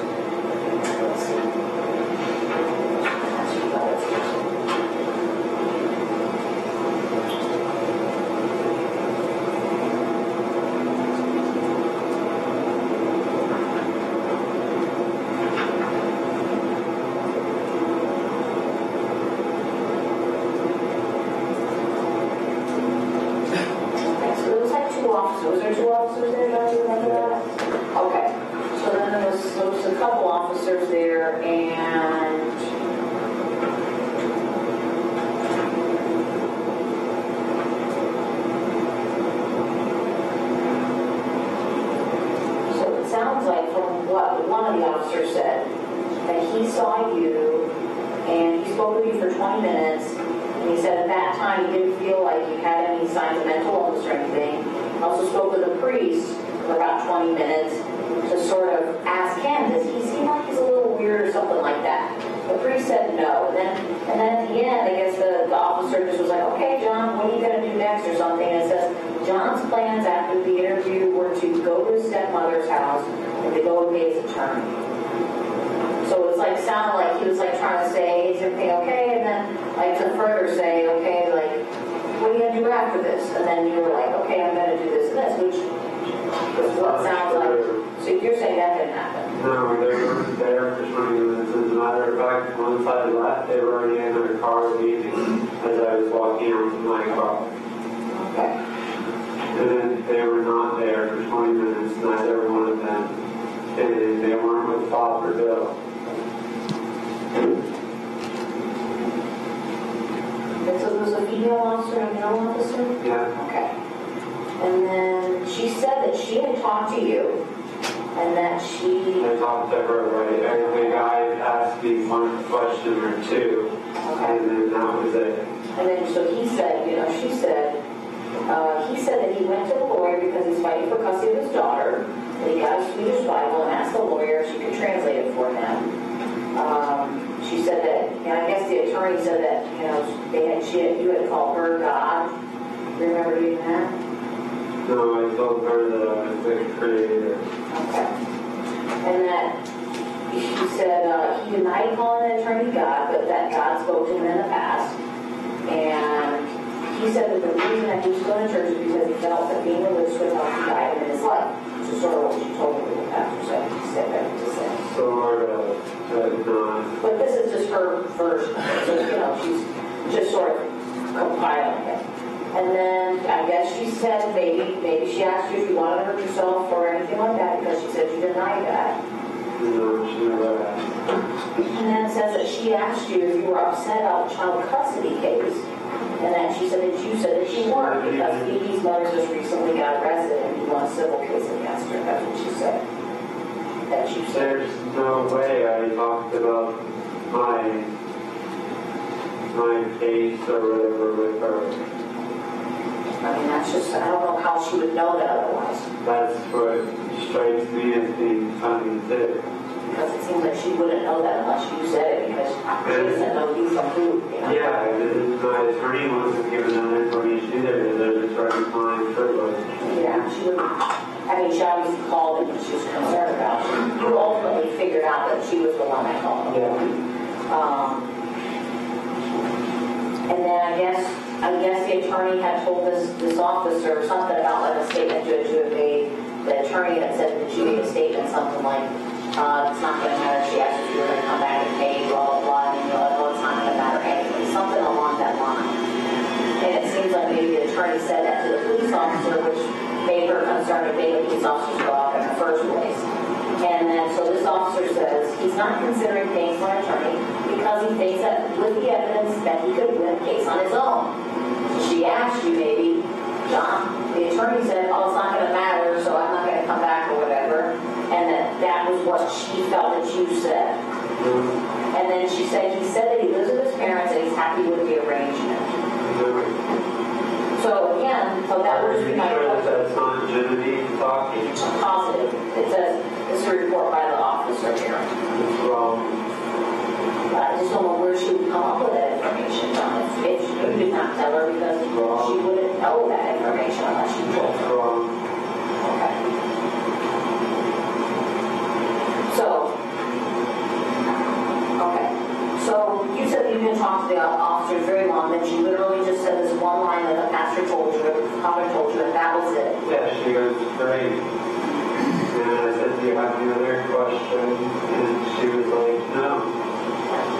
So you said you didn't talk to the officers very long, that you literally just said this one line that the pastor told you, or the father told you, and that was it. Yeah, she was afraid. And I said, do you have another question? And she was like, no.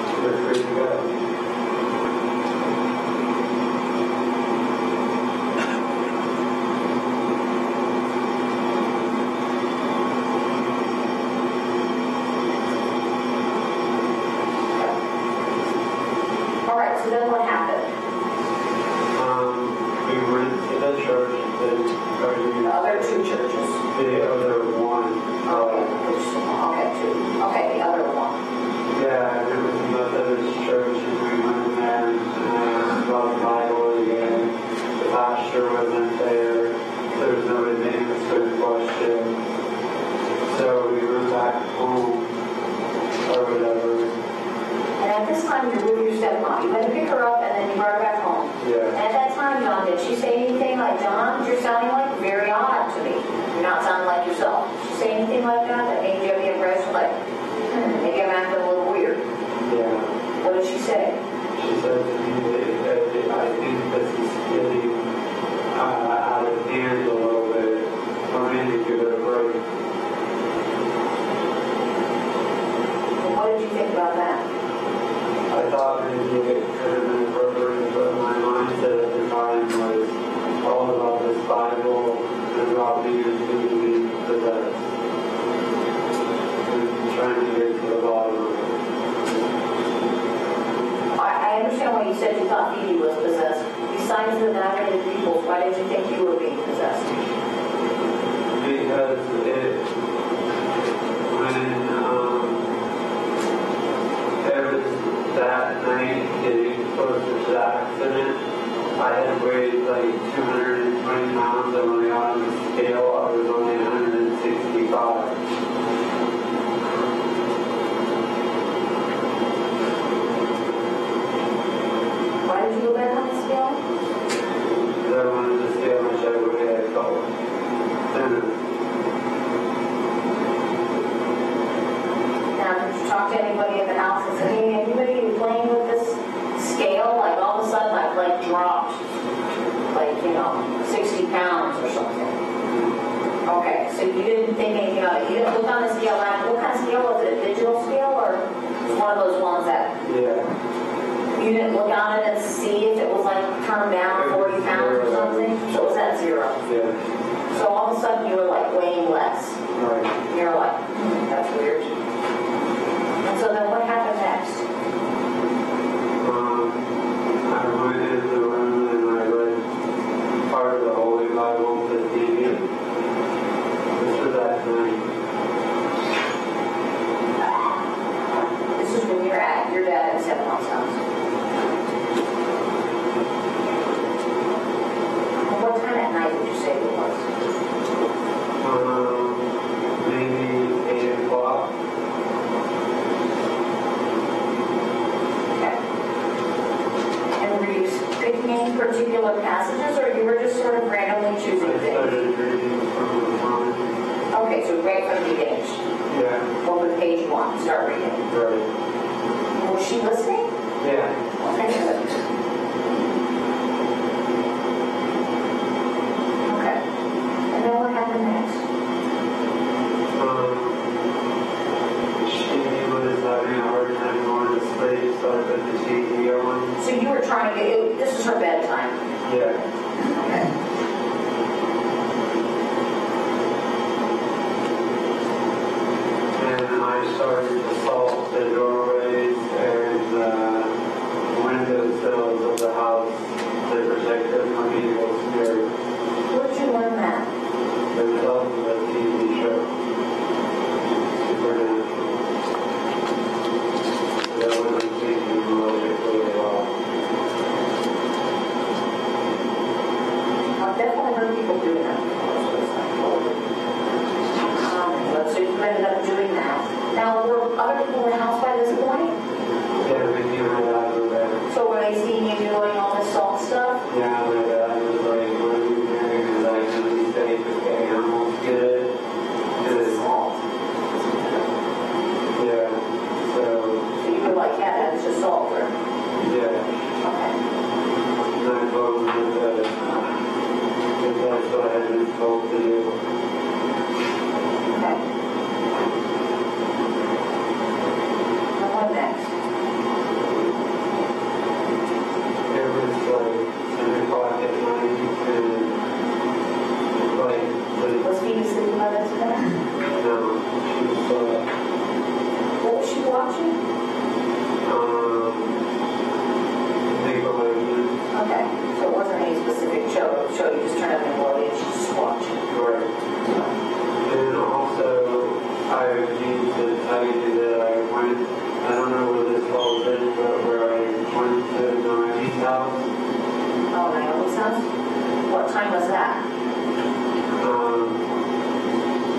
She was afraid to go. I Okay, so it wasn't any specific show, you just turned up and loaded and she just watched. Correct. And also, I used the title that I went, I don't know where this falls in, but where I went to Naomi's house. Oh, Naomi's house? What time was that?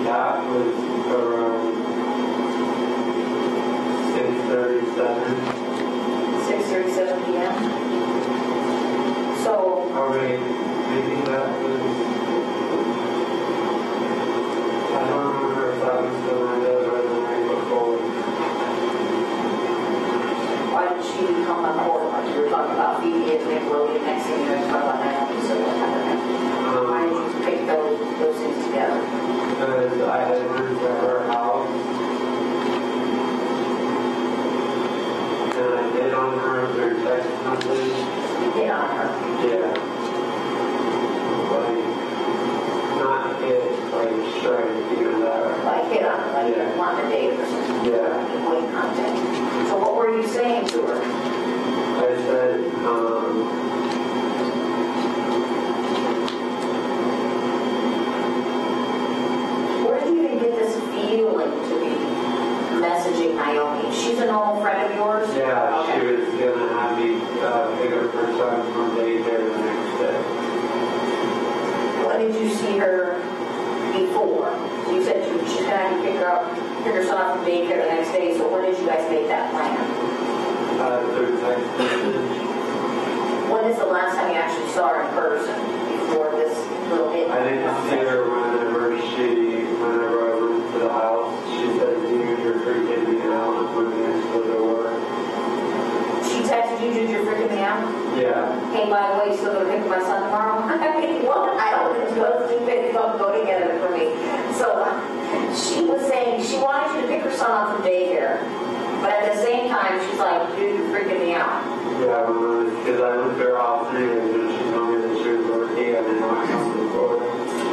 That was around 6:37 p.m. So. Alright, maybe that was. I don't remember if that was the night or the night before. Why did she come on board? Like you were talking about Phoebe and Manuel, the next thing you were talking about that. So what happened? Why did you pick those things together? Because I had heard to her house. They don't remember their text message. Yeah. Like, not hit, like, straight, even that. Like, hit on her, like, yeah. On the date or something. Yeah. Wait, contact. So what were you saying to her? I said, where do you even get this feeling to be messaging Naomi? She's an old friend of yours? Yeah, okay. She was going to have me pick up her son from daycare the next day. When did you see her before? So you said she's going to have you pick her son up from daycare the next day, so where did you guys make that plan? Through text message. When is the last time you actually saw her in person before this little hit? I didn't see her whenever I went to the house. She said, "You're freaking me out when we answer the door." She texted you, "Dude, you're freaking me out." Yeah. Hey, by the way, you still gonna pick my son tomorrow? I mean, well, I don't think those two things don't go together for me. So she was saying she wanted you to pick her son up from daycare, but at the same time, she's like, "Dude, you're freaking me out." Yeah, because I looked her all 3 days and she told me that she was working and then I come to the door.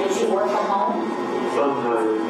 Did she work from home? Sometimes.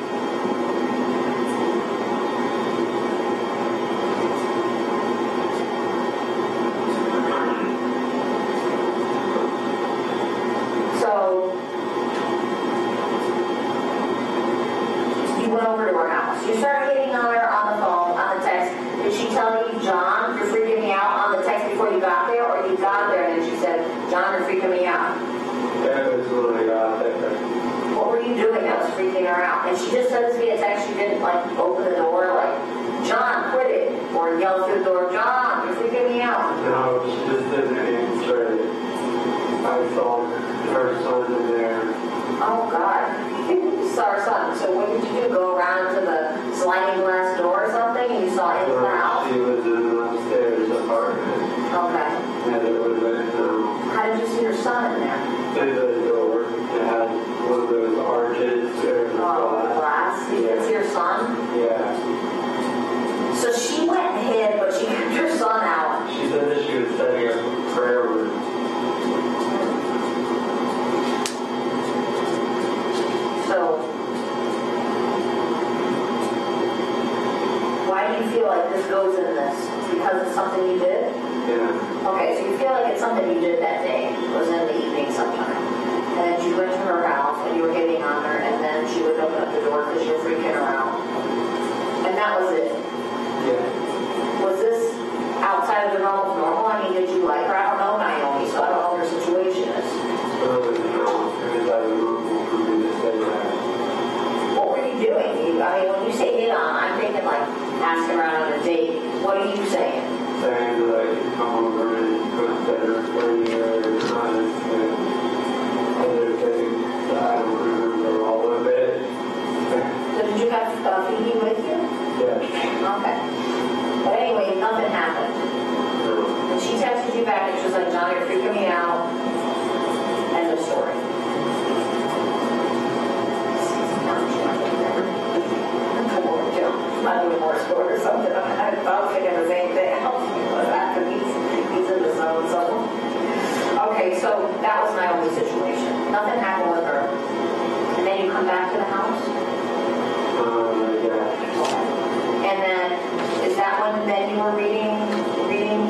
Is that what one that you were reading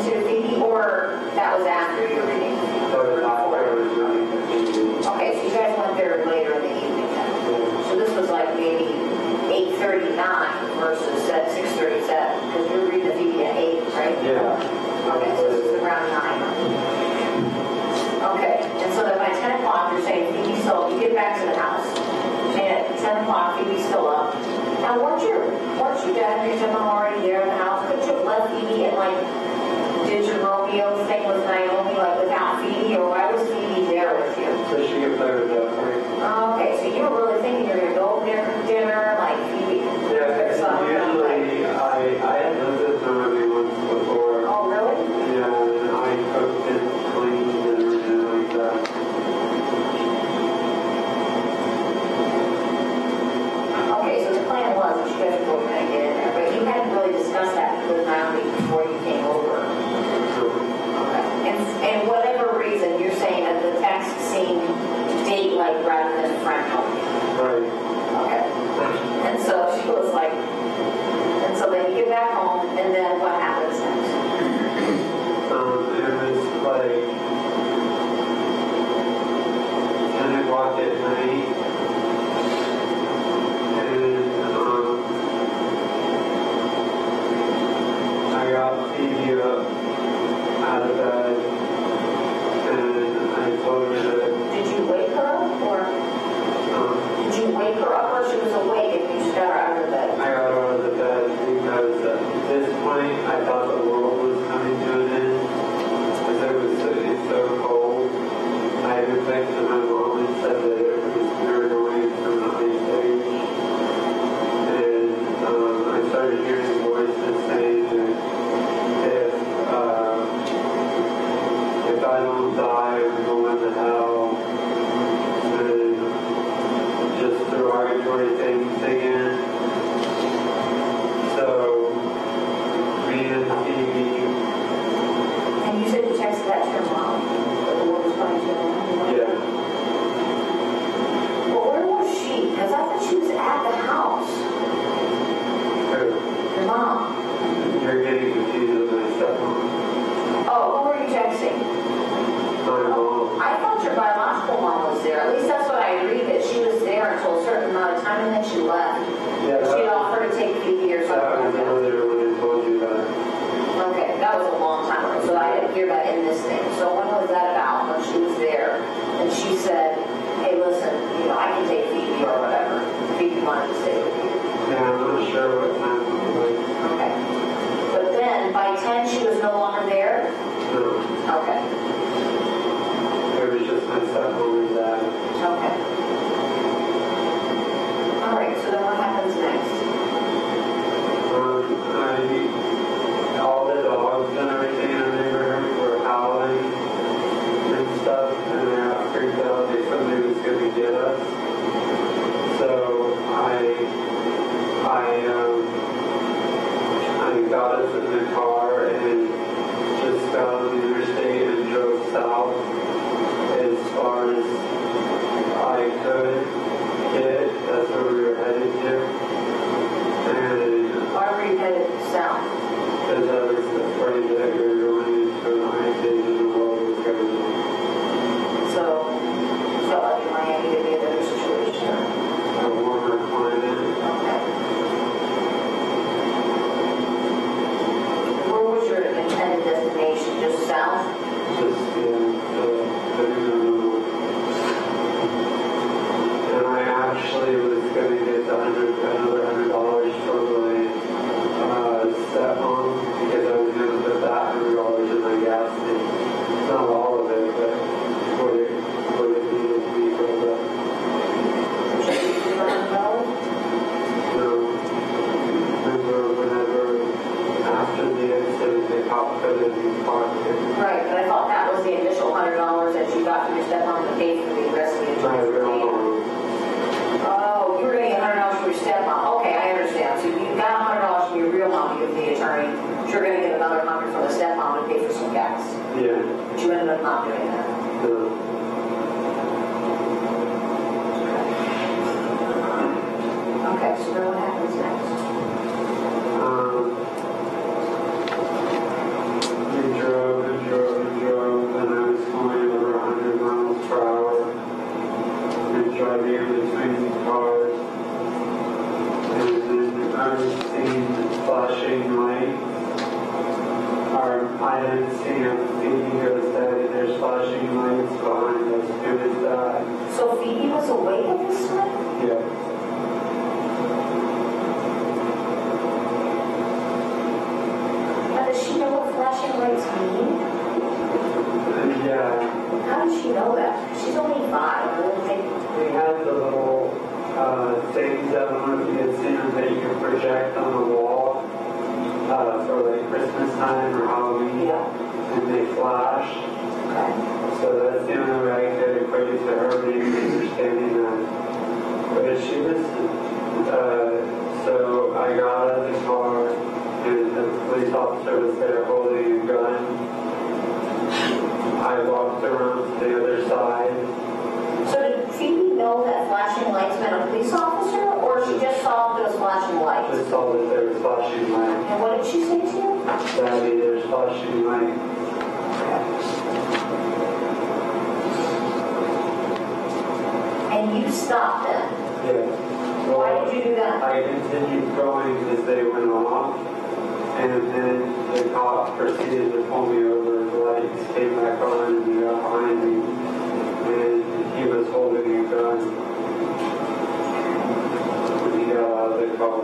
to Phoebe, or that was after you were reading to Phoebe? Okay, so you guys went there later in the evening then. So this was like maybe 8:39 versus 6:37, because you were reading to Phoebe at 8, right? Yeah. Okay, so this was around 9. Okay, and so that by 10 o'clock you're saying Phoebe's still, you get back to the house, and at 10 o'clock Phoebe's still up. Now, weren't you guys already there in the house? Couldn't you have left Phoebe and, like, did your Romeo thing with Naomi, like, without Phoebe? Or why was Phoebe there with you? So she got there without me. Okay, so you were really thinking you were going to go there for dinner, like, Phoebe? Yeah, usually I had done this already once before. Oh, really? Yeah, and I cooked and cleaned and everything like that. You guys were going to get in there, but you hadn't really discussed that with Naomi before you came over. Okay. And whatever reason, you're saying that the text seemed date-like rather than friendly. Right. Okay. And so she was like, and so then you get back home, and then what happens next? It was like 10 o'clock at night. I got Phoebe up out of bed, and I told her that... Did you wake her up, or... Did you wake her up, or she was awake and you just got her out of bed? I got her out of the bed because at this point I thought the world was coming to an end, because it was sitting so cold. I even texted my mom and said that it was very annoying for the ice age, and I started hearing voices saying that if I don't die, I'm going to hell. And just derogatory things again. So, me and Phoebe. And you said you texted that to your mom? That the Lord was coming to you? Yeah. Well, where was she? Because I thought she was at the house. Who? Your mom. You're getting confused with my stepmom. Oh, who were you texting? My mom. I thought your biological mom was there. At least that's what I read, that she was there until a certain amount of time, and then she left. Yeah, she offered to take Phoebe or something. I was there when I told you that. Okay, that was a long time ago, so I didn't hear that in this thing. So when was that about, when she was there, and she said, hey, listen, you know, I can take Phoebe or whatever. Phoebe wanted to stay with you. Yeah, I'm not sure what time it was. Okay. But then, by 10, she was no longer there? No. Okay. It was just my stepmom and dad. Okay. All right, so then what happens next? All the dogs and everything in our neighborhood were howling and stuff, and I got freaked out that somebody was going to get us. So, I got us in the car and just got on the interstate and drove south as far as I could get. That's where we were headed to. And why were you headed south? Because I was afraid that we were going into an ice age and the world was going on. So you felt like it might have to be a better situation? A warmer climate. Okay. Intended destination, just south? Just, and I actually was going to get another $100 from my stepmom, because I was going to put that $100 in my gas tank. Not all of it, but what it needed to be filled up. Did you get $100? No. After the incident, they popped it in the pocket. Right, but I thought that was the initial $100 that you got from your stepmom to pay for the rest of the insurance. Oh, you were getting $100 from your stepmom. Okay, I understand. So you got $100 from your real mom to give the attorney, but you're going to get another $100 from the stepmom to pay for some gas. Yeah. But you ended up not doing that. Yeah. Okay, so then what happens next? High-end senior Phoebe goes down, there's flashing lights behind us. Who is that? So Phoebe was awake at this time? Yeah. Does she know what flashing lights mean? Yeah. How does she know that? She's only 5. We had the little things, I don't know if you had seen them, that you could project on the wall for like Christmas time or Halloween, yeah. And they flash. Okay. So that's the only way I could equate it to her being understanding that. But she was, so I got out of the car. The police officer was there holding a gun. I walked around to the other side. So did Phoebe know that flashing lights meant a police officer, or she just saw those flashing lights? Just saw that there was flashing lights. And what did she say to you? Daddy, there's flashing lights. And you stopped them? Yeah. Well, why did you do that? I continued going as they went along. And then the cop proceeded to pull me over, the lights came back on, and he got behind me, and he was holding a gun. And he got out of the car.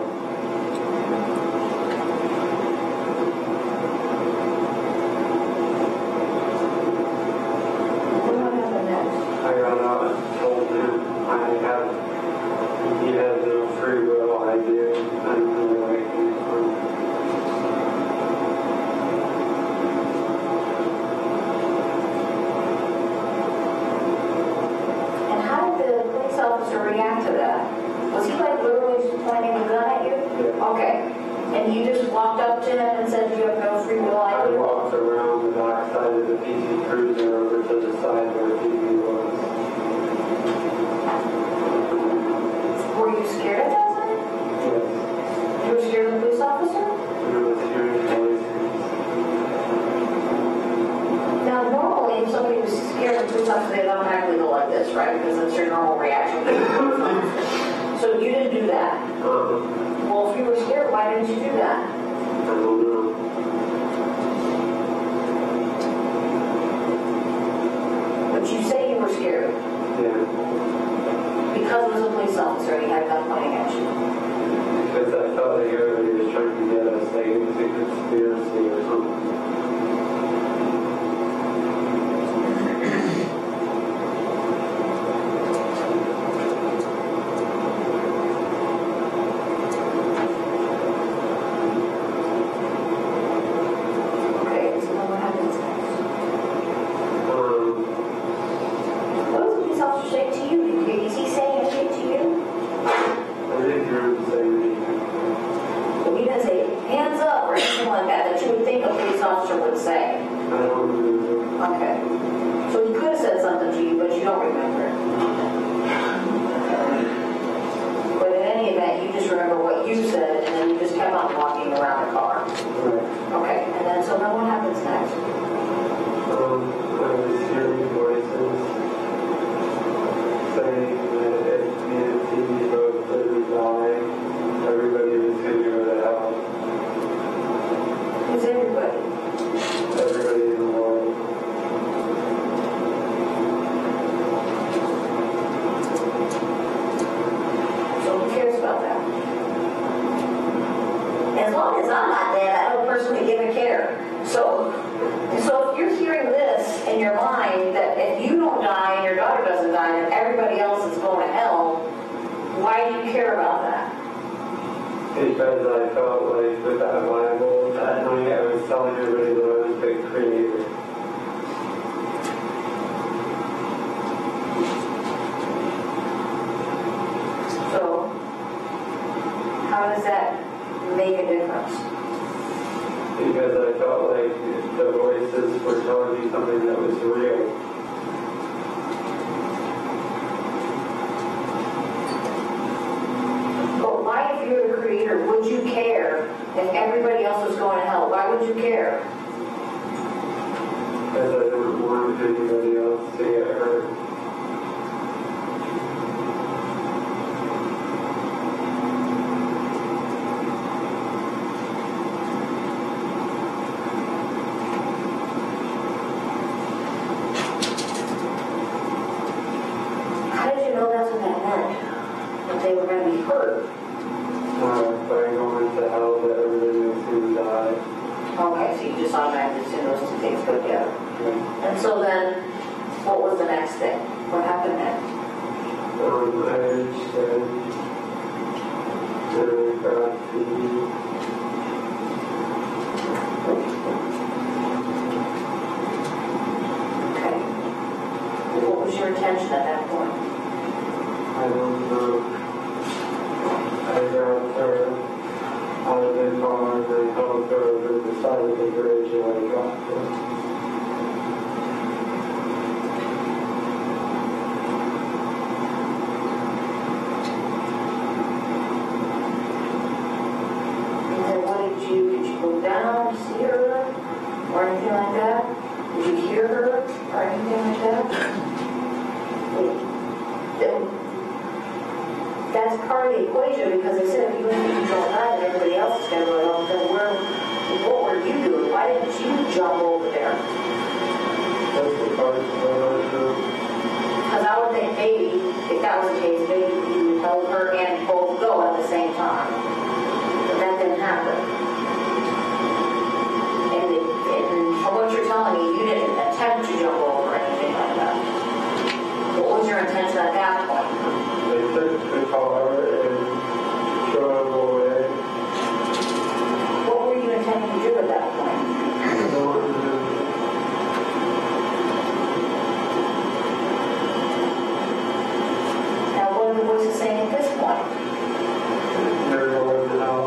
What happened next? I got out and told him he had no free will, I did. I don't know where I came from. React to that? Was he like literally just pointing a gun at you? Yeah. Okay. And you just walked up to him and said you have no free will? I walked around the back side of the PC Cruiser over to the side where Phoebe was. Were you scared at that time? Yes. You were scared of the police officer? I was scared of the police officer. Now normally if somebody was scared of the police officer they automatically go like this, right? Because that's your normal reaction. So you didn't do that. Well, if you were scared, why didn't you do that? I don't know. But you say you were scared. Yeah. Because it was a police officer and he had a gun pointing at you. Because I felt like everybody was trying to get us, like it was a conspiracy or something. saw magnitude, those two things go together. And so then, what was the next thing? What happened next? Okay. What was your intention at that point? I don't know. I got there. I was in college and helped her with the side of the grade she already got to. And then what did you go down to see her or anything like that? Did you hear her or anything like that? Didn't. That's part of the equation, because they said if you don't die, everybody else is going to go along. Then what were you doing? Why didn't you jump over there? Because I would think maybe, if that was the case, maybe you would help her and both go at the same time. But that didn't happen. And from what you're telling me, you didn't attempt to jump over or anything like that. What was your intention at that point? They took the car and drove away. What were you intending to do at that point? Now, what are the voices saying at this point? They're going to hell.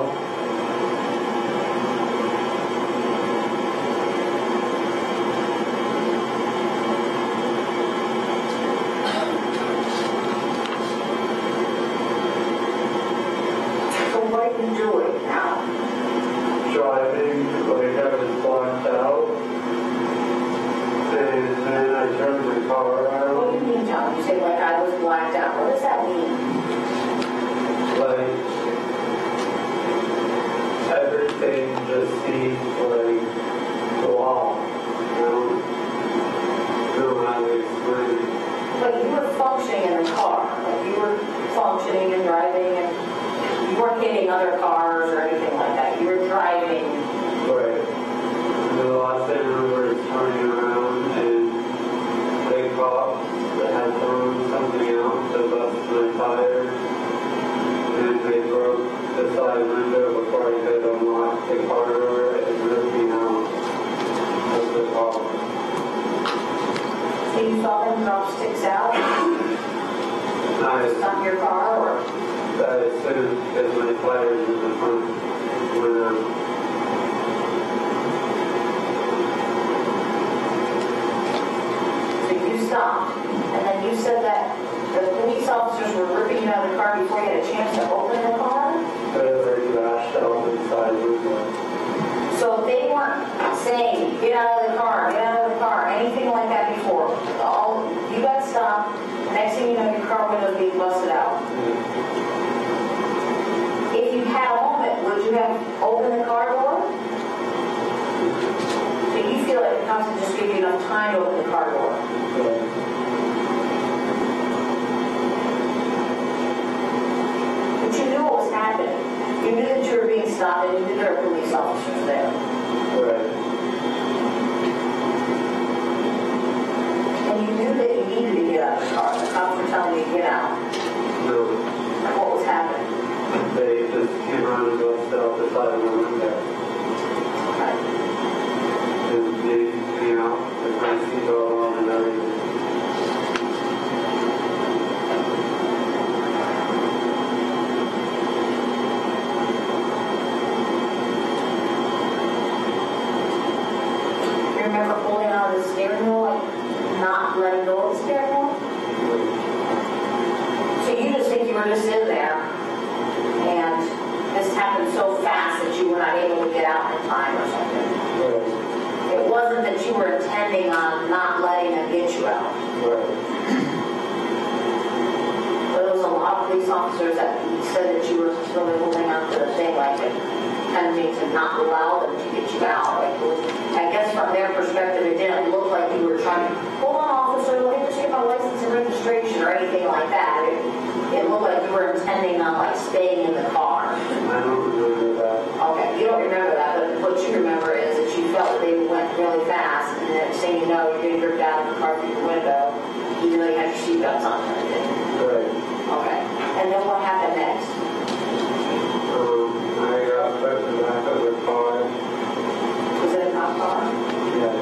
They really fast, and then say, you know, you're getting ripped out of the car through the window, you really have your seatbelts on kind of thing. Right. Okay. And then what happened next? I got put in the back of the car. Was it a cop car? Yeah.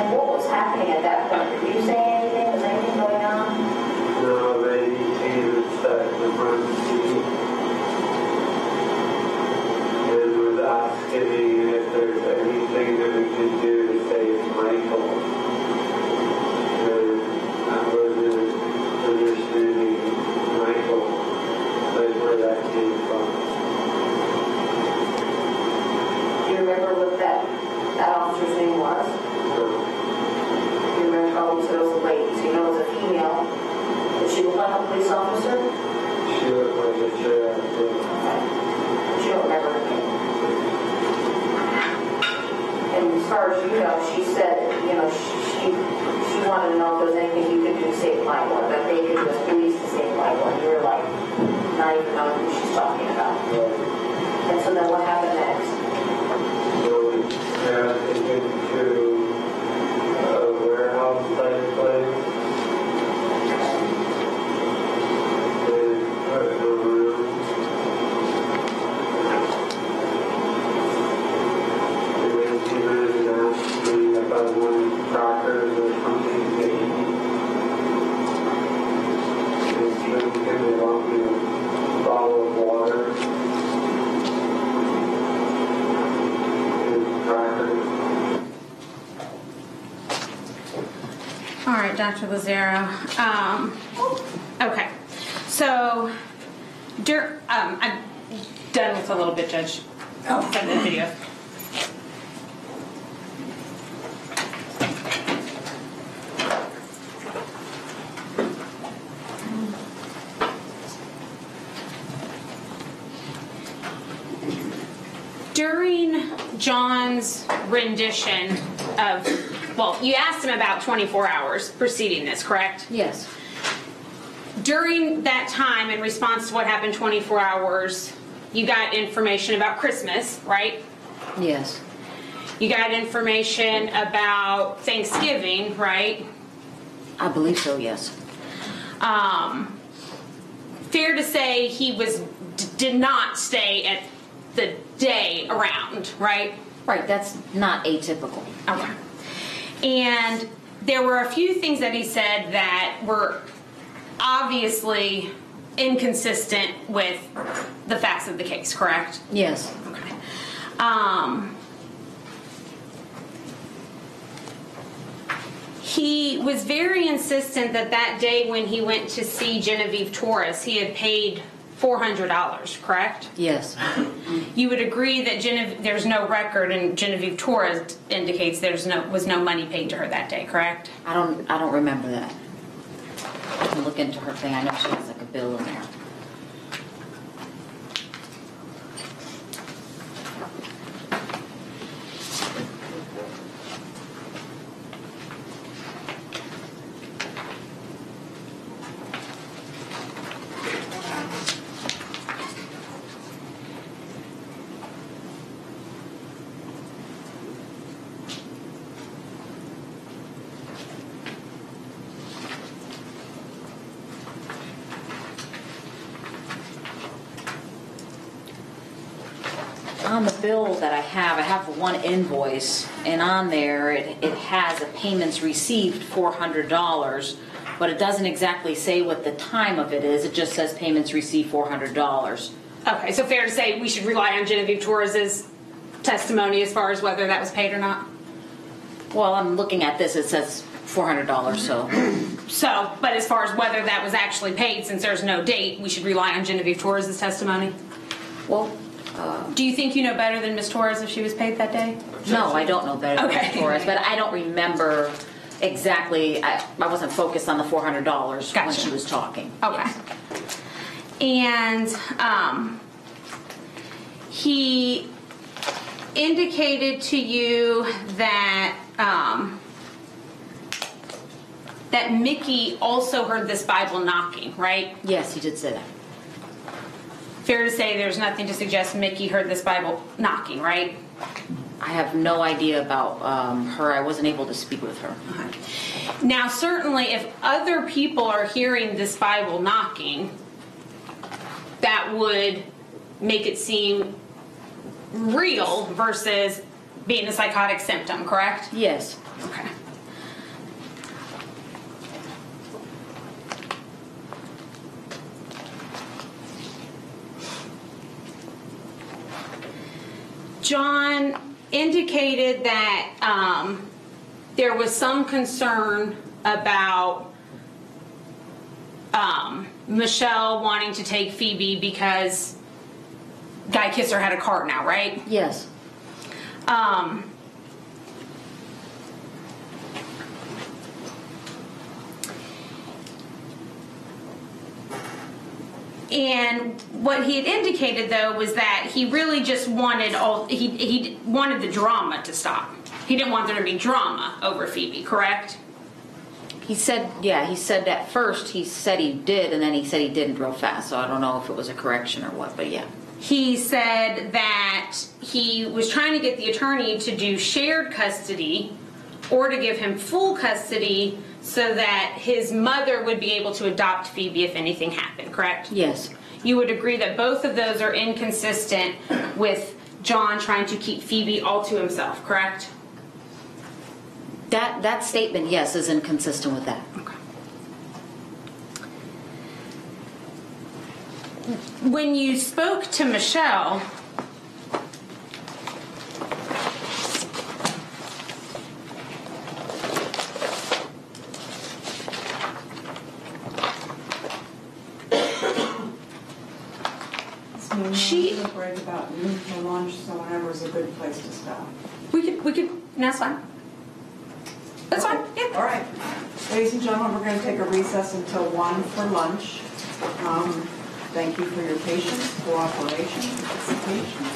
And what was happening at that point? Did you say anything? Was anything going on? No, they came and sat in the front seat. Asking if there's anything that we can do to save Michael. And I wasn't understanding Michael, like where that came from. Do you remember what that officer's name was? No. Do you remember? Oh, so it was a lady. So you know it was a female. Did she look like a police officer? She looked like a sheriff. Okay. She don't remember her name. And as far as you know, she said, you know, she wanted to know if there was anything you could do to save Michael, that they could just police to save Michael. And you were like, not even knowing who she's talking about. Yeah. And so then what happened next? So we got taken to a warehouse-type place. Crackers or something to eat. And she handed on me a bottle of water and crackers. All right, Dr. Lazaro. Okay. So, I'm done with a little bit, Judge. I'll send the video. During John's rendition of, well, you asked him about 24 hours preceding this, correct? Yes. During that time, in response to what happened 24 hours, you got information about Christmas, right? Yes. You got information about Thanksgiving, right? I believe so, yes. Fair to say he did not stay at the day around, right? Right, that's not atypical. Okay. And there were a few things that he said that were obviously inconsistent with the facts of the case, correct? Yes. Okay. He was very insistent that day when he went to see Genevieve Torres, he had paid $400, correct? Yes. You would agree that there's no record, and Genevieve Torres indicates there was no money paid to her that day, correct? I don't remember that. I can look into her thing. I know she has like a bill in there. On the bill that I have one invoice, and on there it has a payments received $400, but it doesn't exactly say what the time of it is. It just says payments received $400. Okay, so fair to say we should rely on Genevieve Torres's testimony as far as whether that was paid or not? Well, I'm looking at this. It says $400, so. So, but as far as whether that was actually paid, since there's no date, we should rely on Genevieve Torres's testimony? Well, do you think you know better than Ms. Torres if she was paid that day? No, I don't know better than Ms. Torres, but I don't remember exactly. I wasn't focused on the $400 when she was talking. Okay. Yes. And he indicated to you that that Mickey also heard this Bible knocking, right? Yes, he did say that. fair to say there's nothing to suggest Mickey heard this Bible knocking, right? I have no idea about her. I wasn't able to speak with her. Okay. Now, certainly, if other people are hearing this Bible knocking, that would make it seem real versus being a psychotic symptom, correct? Yes. Okay. John indicated that there was some concern about Michelle wanting to take Phoebe because Guy Kisser had a cart now, right? Yes. And what he had indicated, though, was that he really just wanted he wanted the drama to stop. He didn't want there to be drama over Phoebe, correct? He said, yeah, he said that first. He said he did, and then he said he didn't real fast. So I don't know if it was a correction or what, but yeah. He said that he was trying to get the attorney to do shared custody or to give him full custody so that his mother would be able to adopt Phoebe if anything happened, correct? Yes. You would agree that both of those are inconsistent with John trying to keep Phoebe all to himself, correct? That statement, yes, is inconsistent with that. Okay. When you spoke to Michelle, she was afraid about nuclear launch, so whenever is a good place to stop. We could. No, that's fine. That's fine. Yeah. All right, ladies and gentlemen, we're going to take a recess until 1 for lunch. Thank you for your patience, cooperation, participation.